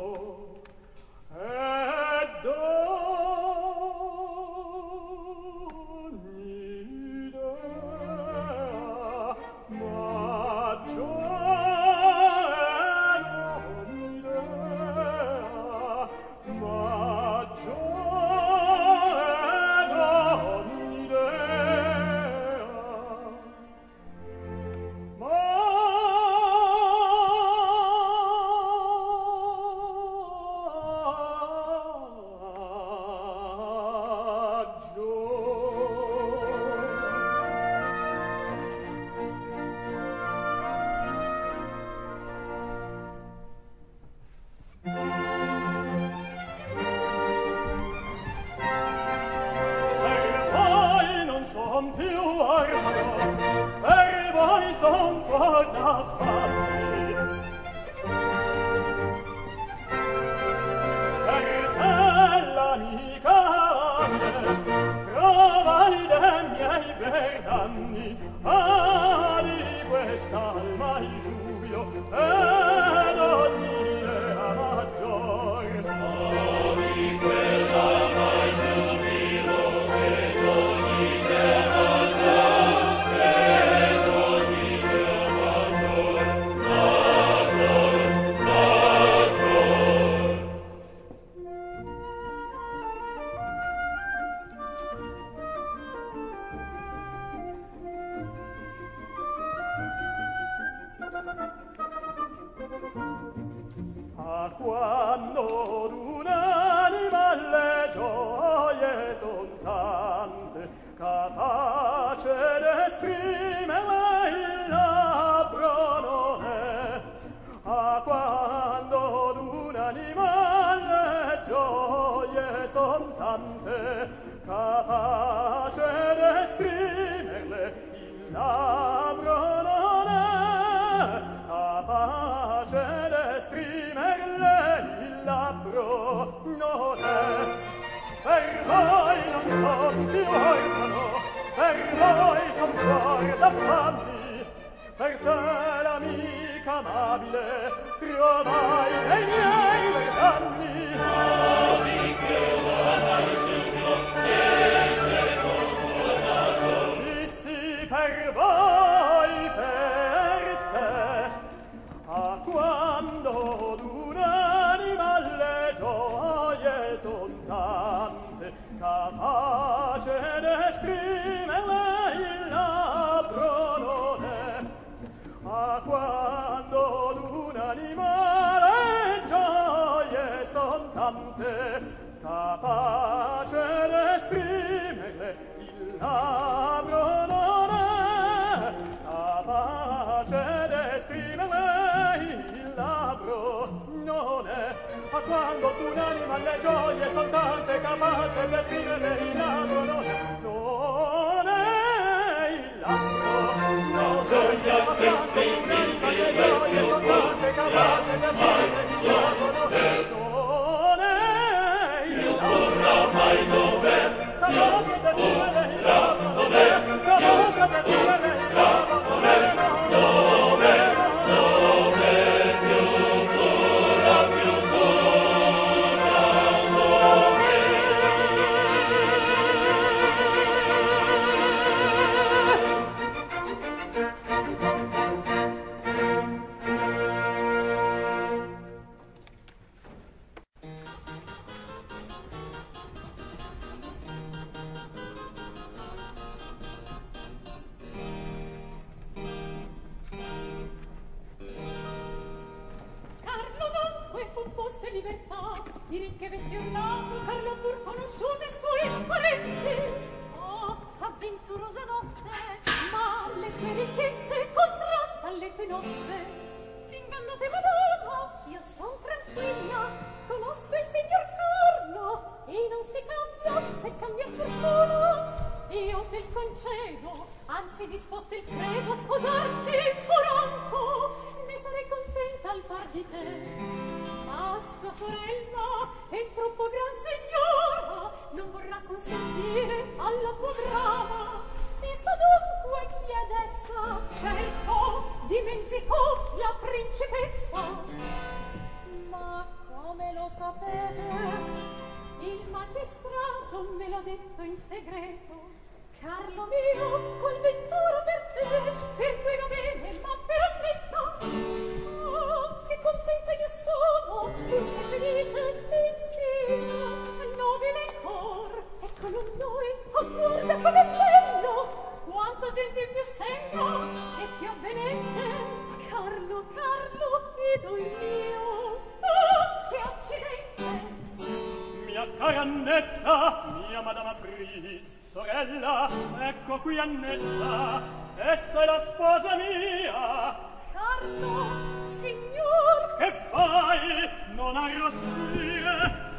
ed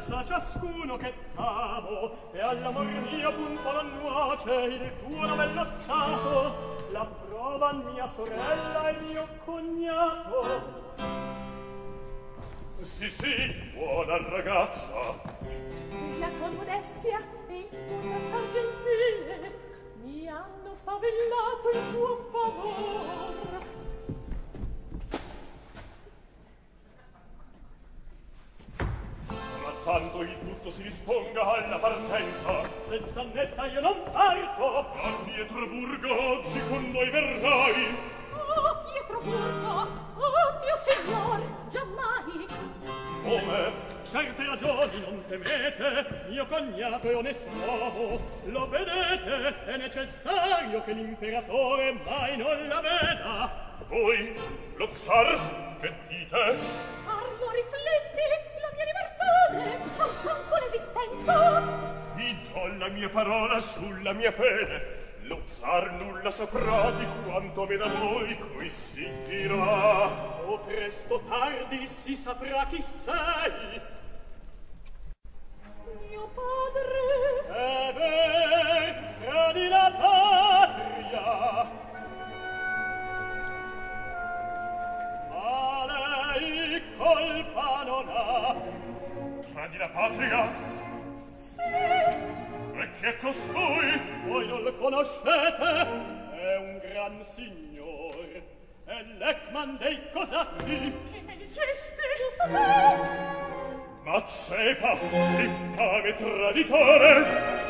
confessa ciascuno che t'amo, e all'amor mio punto non nuoce il tuo novello stato. La provan mia sorella e mio cognato. Sì, sì, buona ragazza. La tua modestia e il tuo cantar gentile mi hanno favellato il tuo favore. Tanto il tutto si disponga alla partenza. Senza netta io non parto. A Pietroburgo oggi con noi verrai. Oh, Pietroburgo, oh mio signore, giammai. Come? Certe ragioni non temete, mio cognato è onesto uomo. Lo vedete, è necessario che l'imperatore mai non la veda. Voi, lo zar, che dite? Carlo, rifletti. Forse con l'esistenza vi do la mia parola sulla mia fede. Lo zar nulla saprà di quanto me da voi qui si dirà. O presto tardi si saprà chi sei. Mio padre è vero di la patria, ma lei colpa non ha. Di la patria? Sì! E chi è costui? Voi non lo conoscete? È un gran signore, è l'Ekman dei Cosacchi! Che mi dicesti? Giusto c'è! Mazzepa, infame traditore!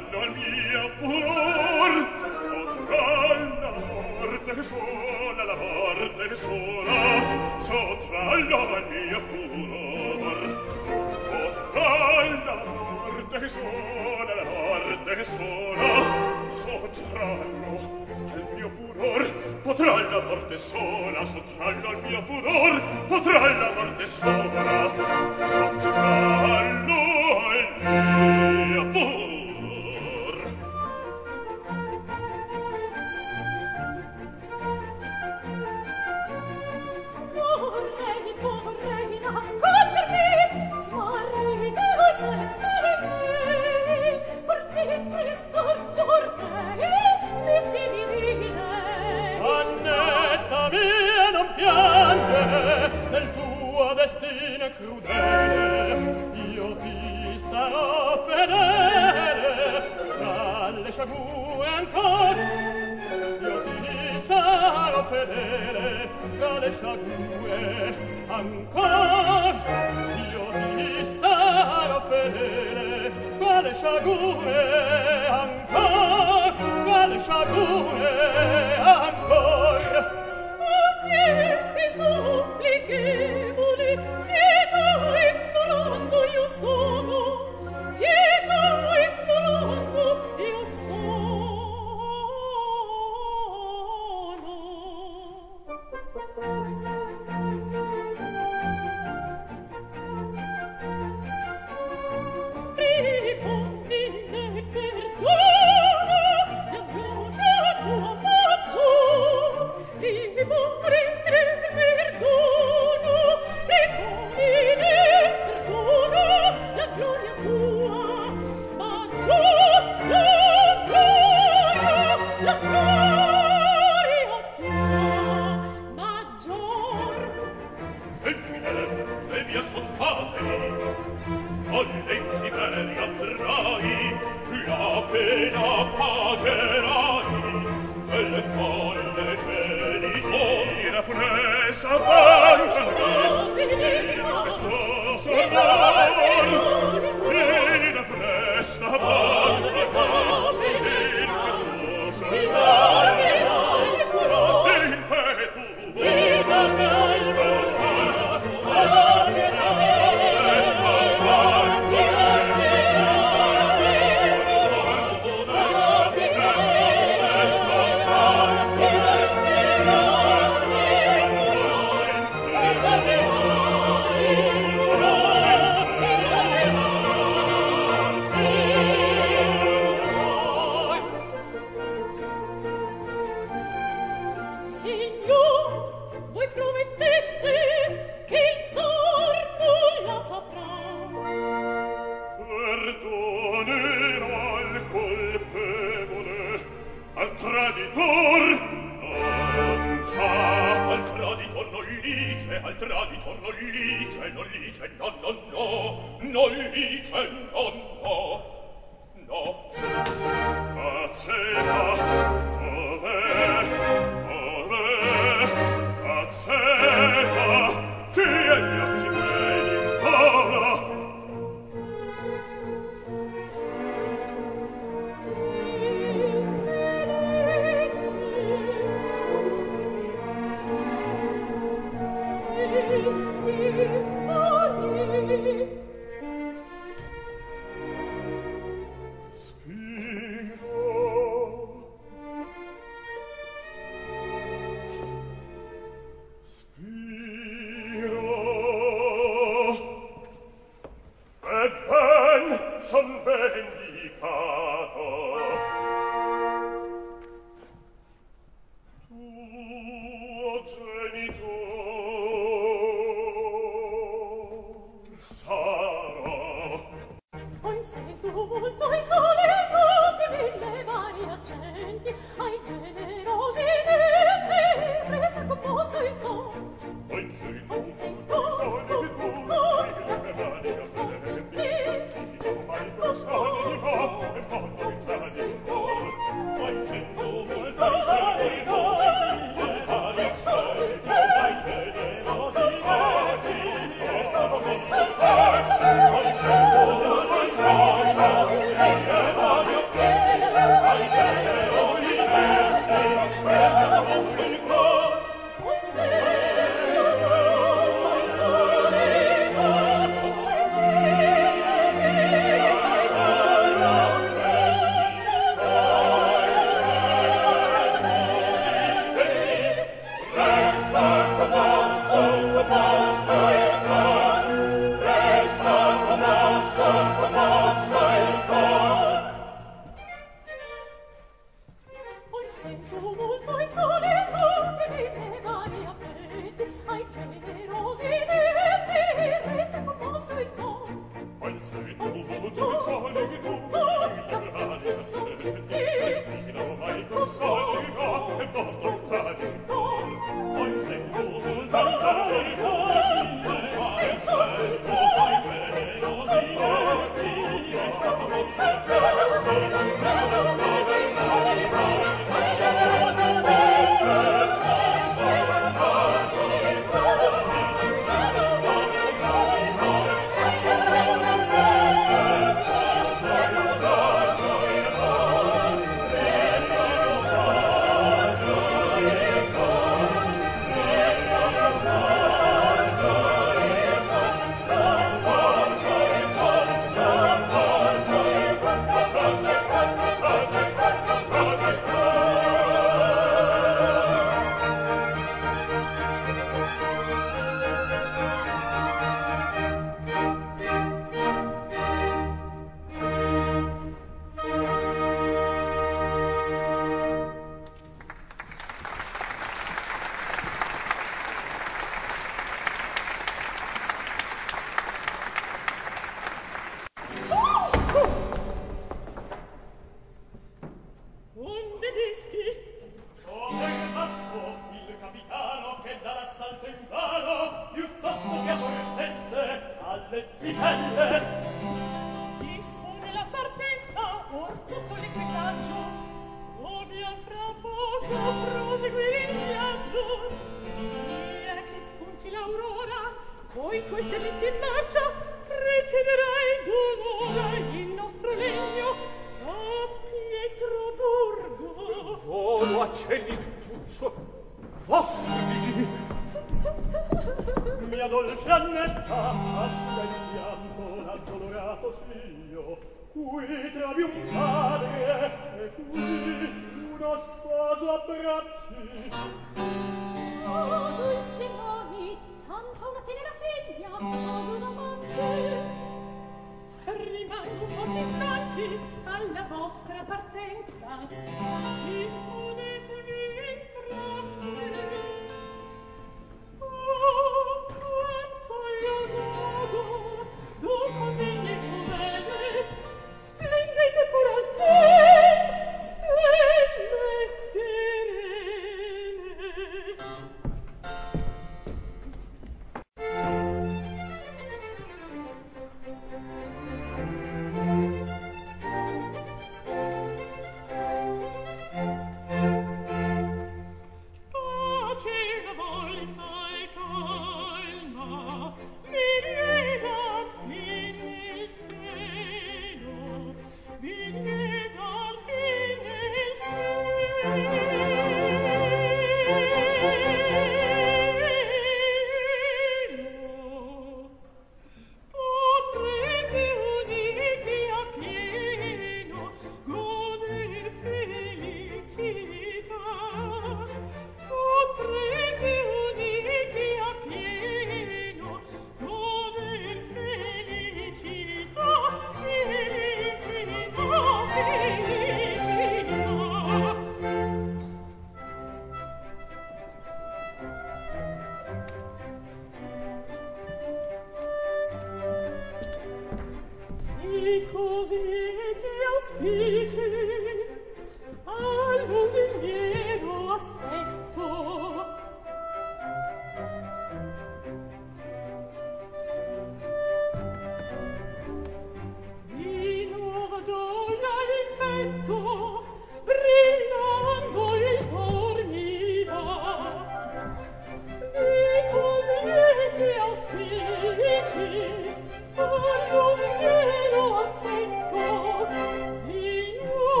Oh,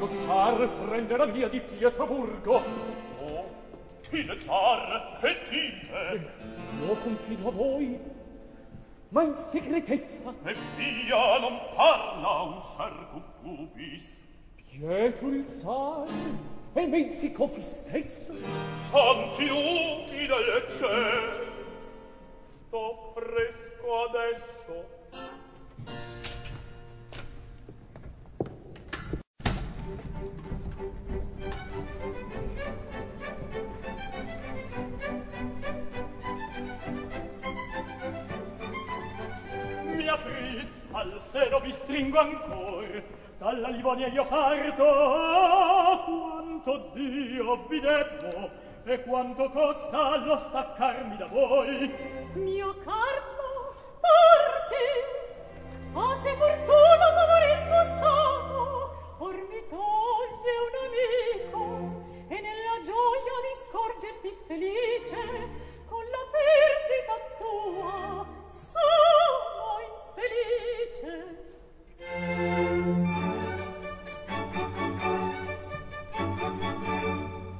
Lo zar prenderà via di Pietroburgo. Oh, chi ne zar? Che dite? Lo confido a voi, ma in segretezza. E via non parla un zar cucubis. Pietro il zar e Menshikov stesso. Santi lumi del cielo. Sto fresco adesso. Al seno mi stringo ancor, dalla Livonia io parto, oh, quanto Dio vi debbo e quanto costa lo staccarmi da voi. Mio Carlo, parti, oh se fortuna m'avrei il tuo stato, or mi toglie un amico e nella gioia di scorgerti felice con la perdita tua sono in felice.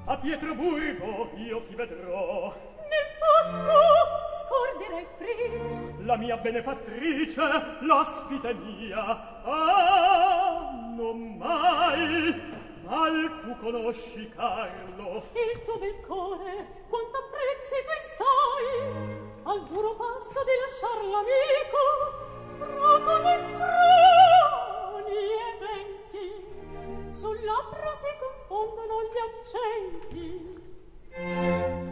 A Pietroburgo io ti vedrò. Nel fosco scorderai Fritz, la mia benefattrice, l'ospite mia. Ah, non mai. Mal tu conosci Carlo, il tuo bel cuore, quanto apprezzi tu il sai. Al duro passo di lasciar l'amico, fra cose strani eventi, sul labbro si confondono gli accenti.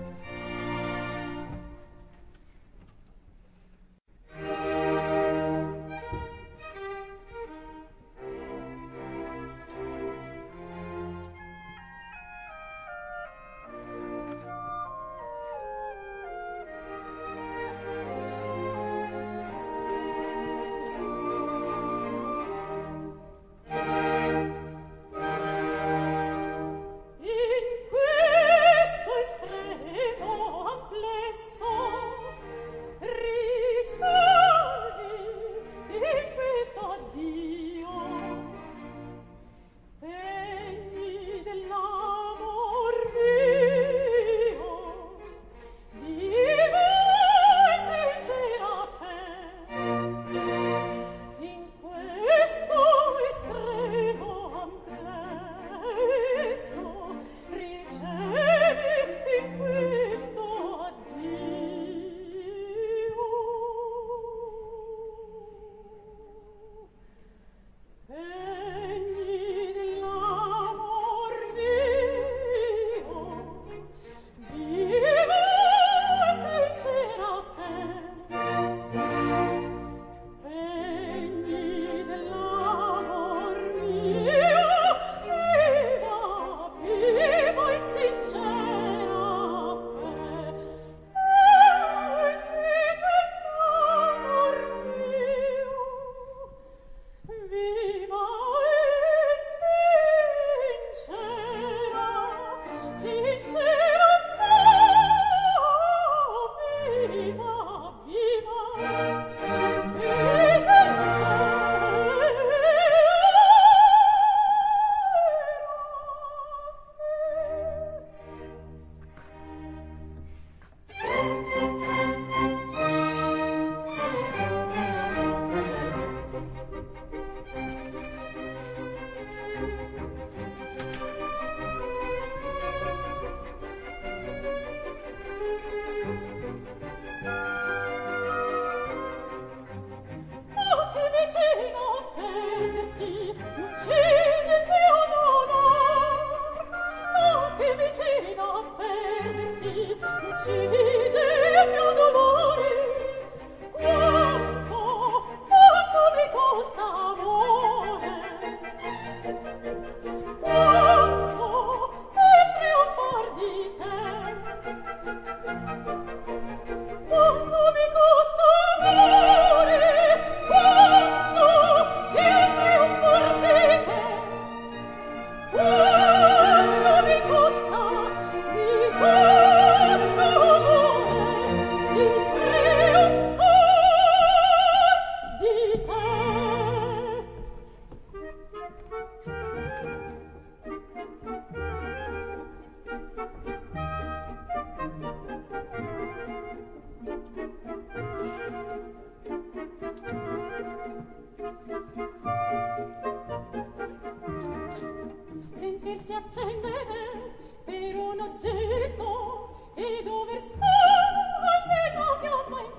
accendere per un oggetto, e dove spagne la fiamma in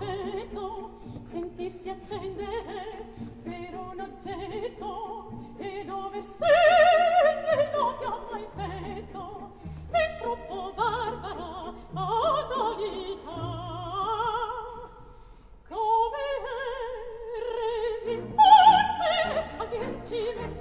petto, sentirsi accendere per un oggetto, e dove spagne la fiamma in petto, è troppo barbara modalità, come resi postere a vincere.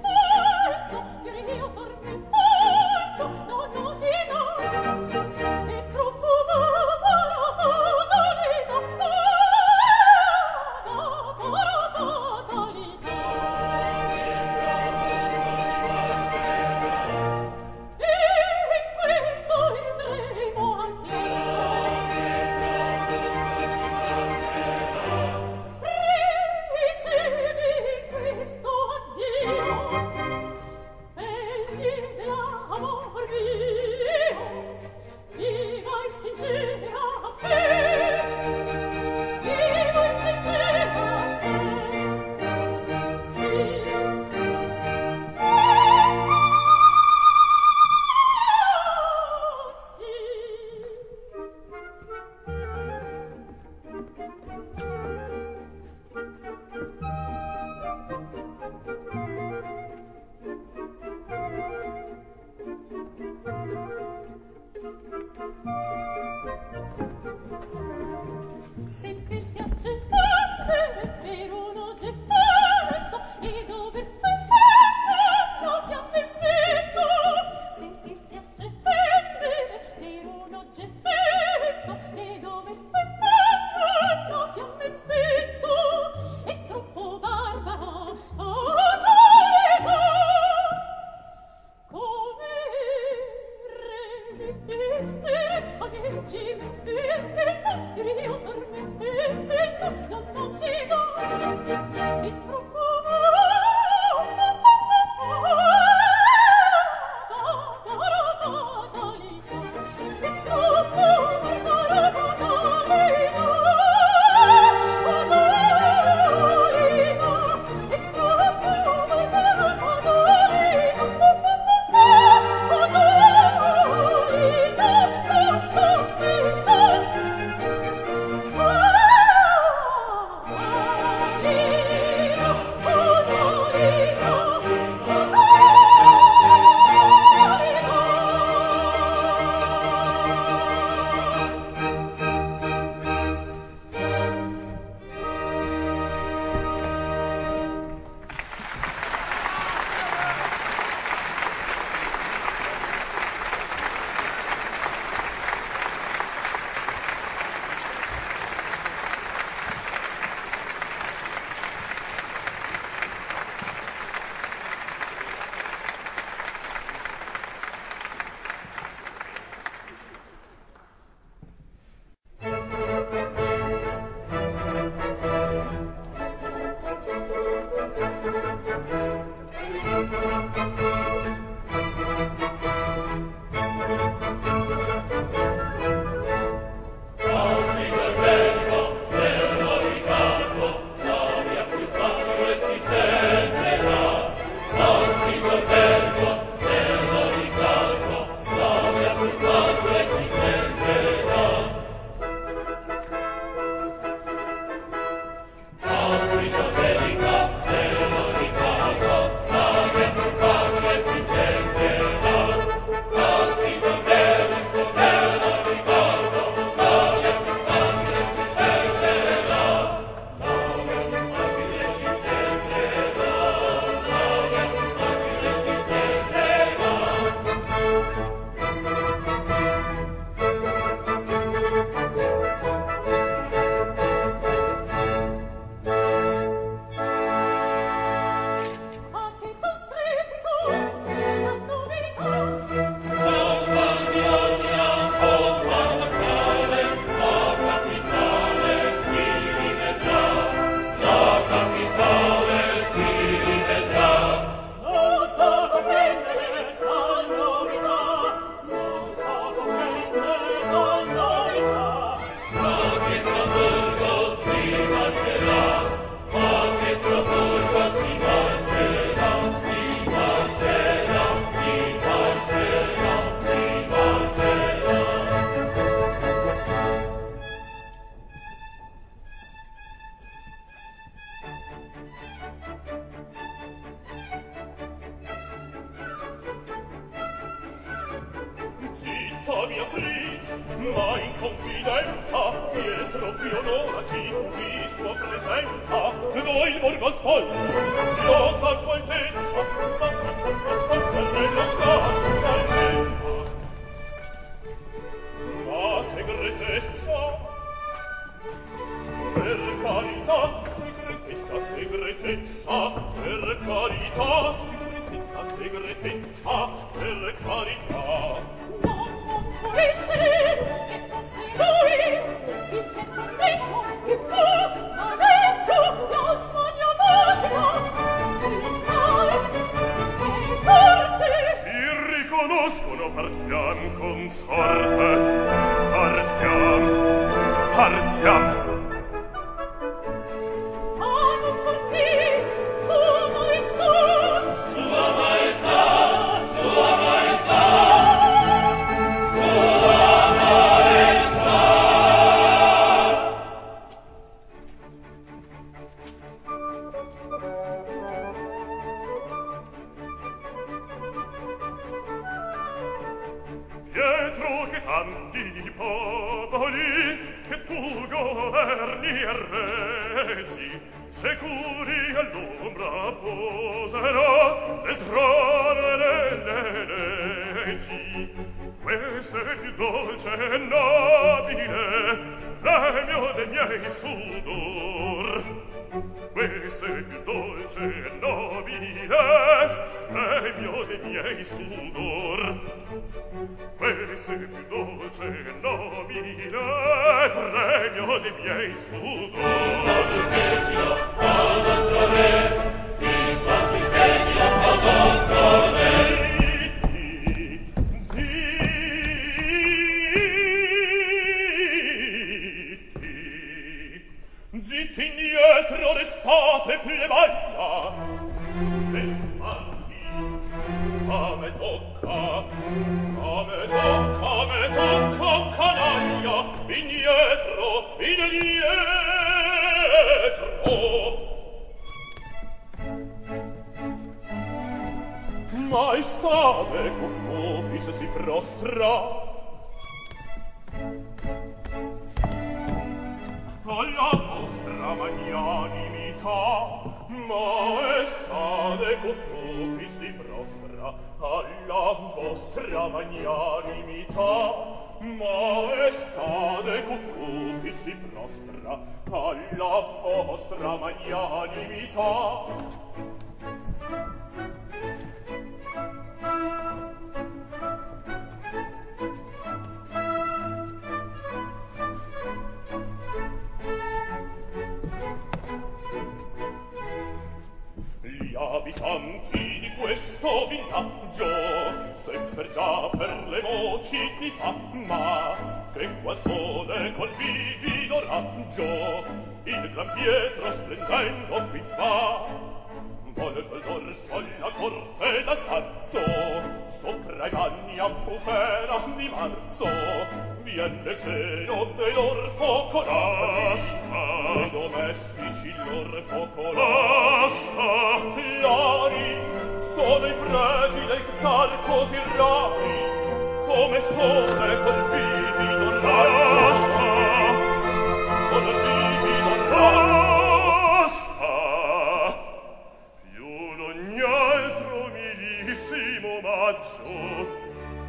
Io tormento, non consigo. mia frit, ma in confidenza Pietro più onoraci di sua presenza, noi il borgo ascolta, piota sua altezza, ma segretezza, per carità, segretezza, segretezza, per carità, segretezza, segretezza, per carità. Che fossi lui, il certo detto che fu manetto, la spoglia magica, pensare che sorte. Si riconoscono partiam consorte, partiam. Securi all'ombra poserò del trono delle leggi. Questo è più dolce e nobile premio dei miei sudor. Questo è più dolce e nobile premio dei miei sudor. Questo è più dolce e nobile premio dei miei sudor. Al nostro re, il pazienteggio al nostro re. Zitti, zitti, zitti indietro restate plebaglia, restanti, a me tocca, a me tocca, a me tocca, canaglia, indietro, indietro. Maestade con nobis si prostra alla vostra magnanimità. Maestade con nobis si prostra alla vostra magnanimità. Maestade con cui si prostra alla vostra magnanimità. Gli abitanti di questo villaggio sempre già per le voci di fama, che qua sole col vivido raggio il gran Pietro splendendo qui va. Vole col dorso alla corte da scarzo, sopra i vanni a bufera di marzo, viene seno dei lor focolasta, i domestici lor focolasta, l'ari. Sono i pregi del zar così rari, come sole col vivido raggio, col vivido raggio, più d'ogni altro umilissimo omaggio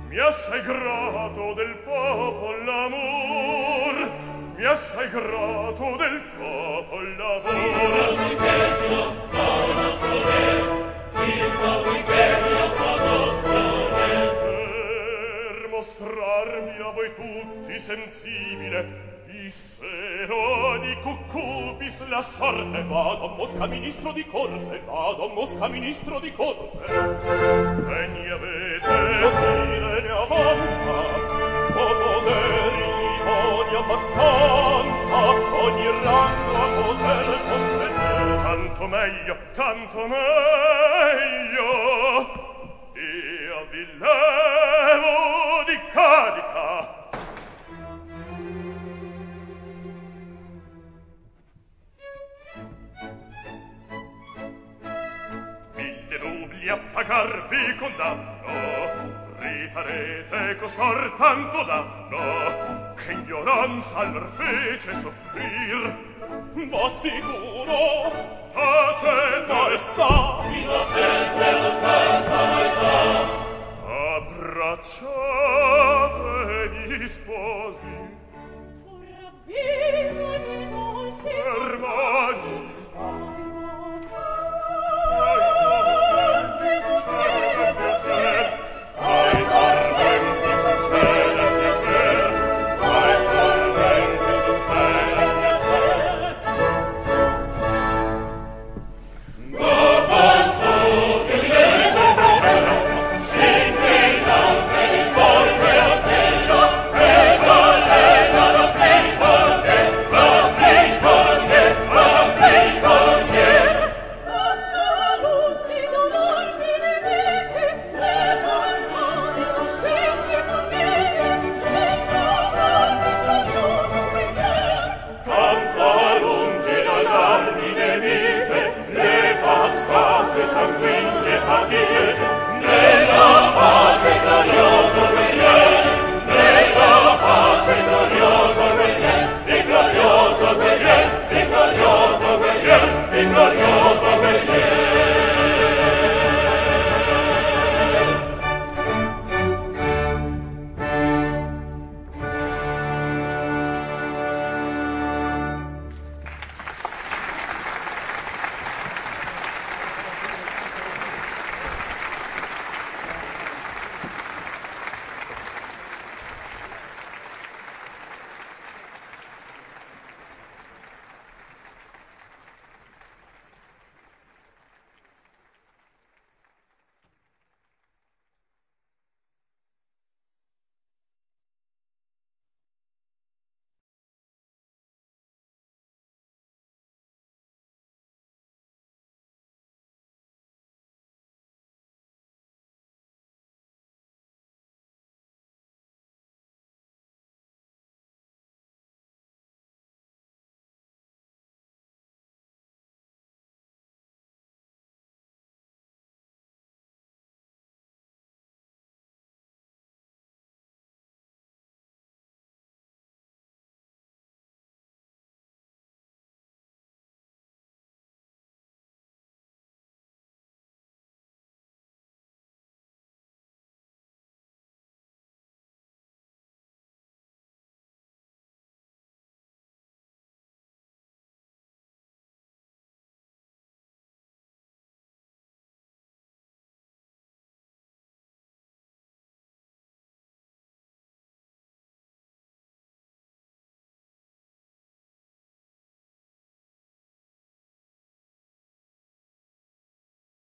mi ha sagrato del popol l'amor, mi ha sagrato del popol l'amor. Per mostrarmi a voi tutti sensibile, dissero di cucubis la sorte. Vado a Mosca ministro di corte, vado a Mosca ministro di corte. Veni avete, così ne avanza, o poteri ogni abbastanza, ogni rango a poter sostenere. Tanto meglio, tanto meglio, io vi levo di carica. Mille rubli a pagarvi condanno, farete costar tanto danno che ignoranza lor fece soffrir. Ma sicuro tacete, maestà, innocente l'offensa maestà. Abbracciate gli sposi, pur avviso di dolce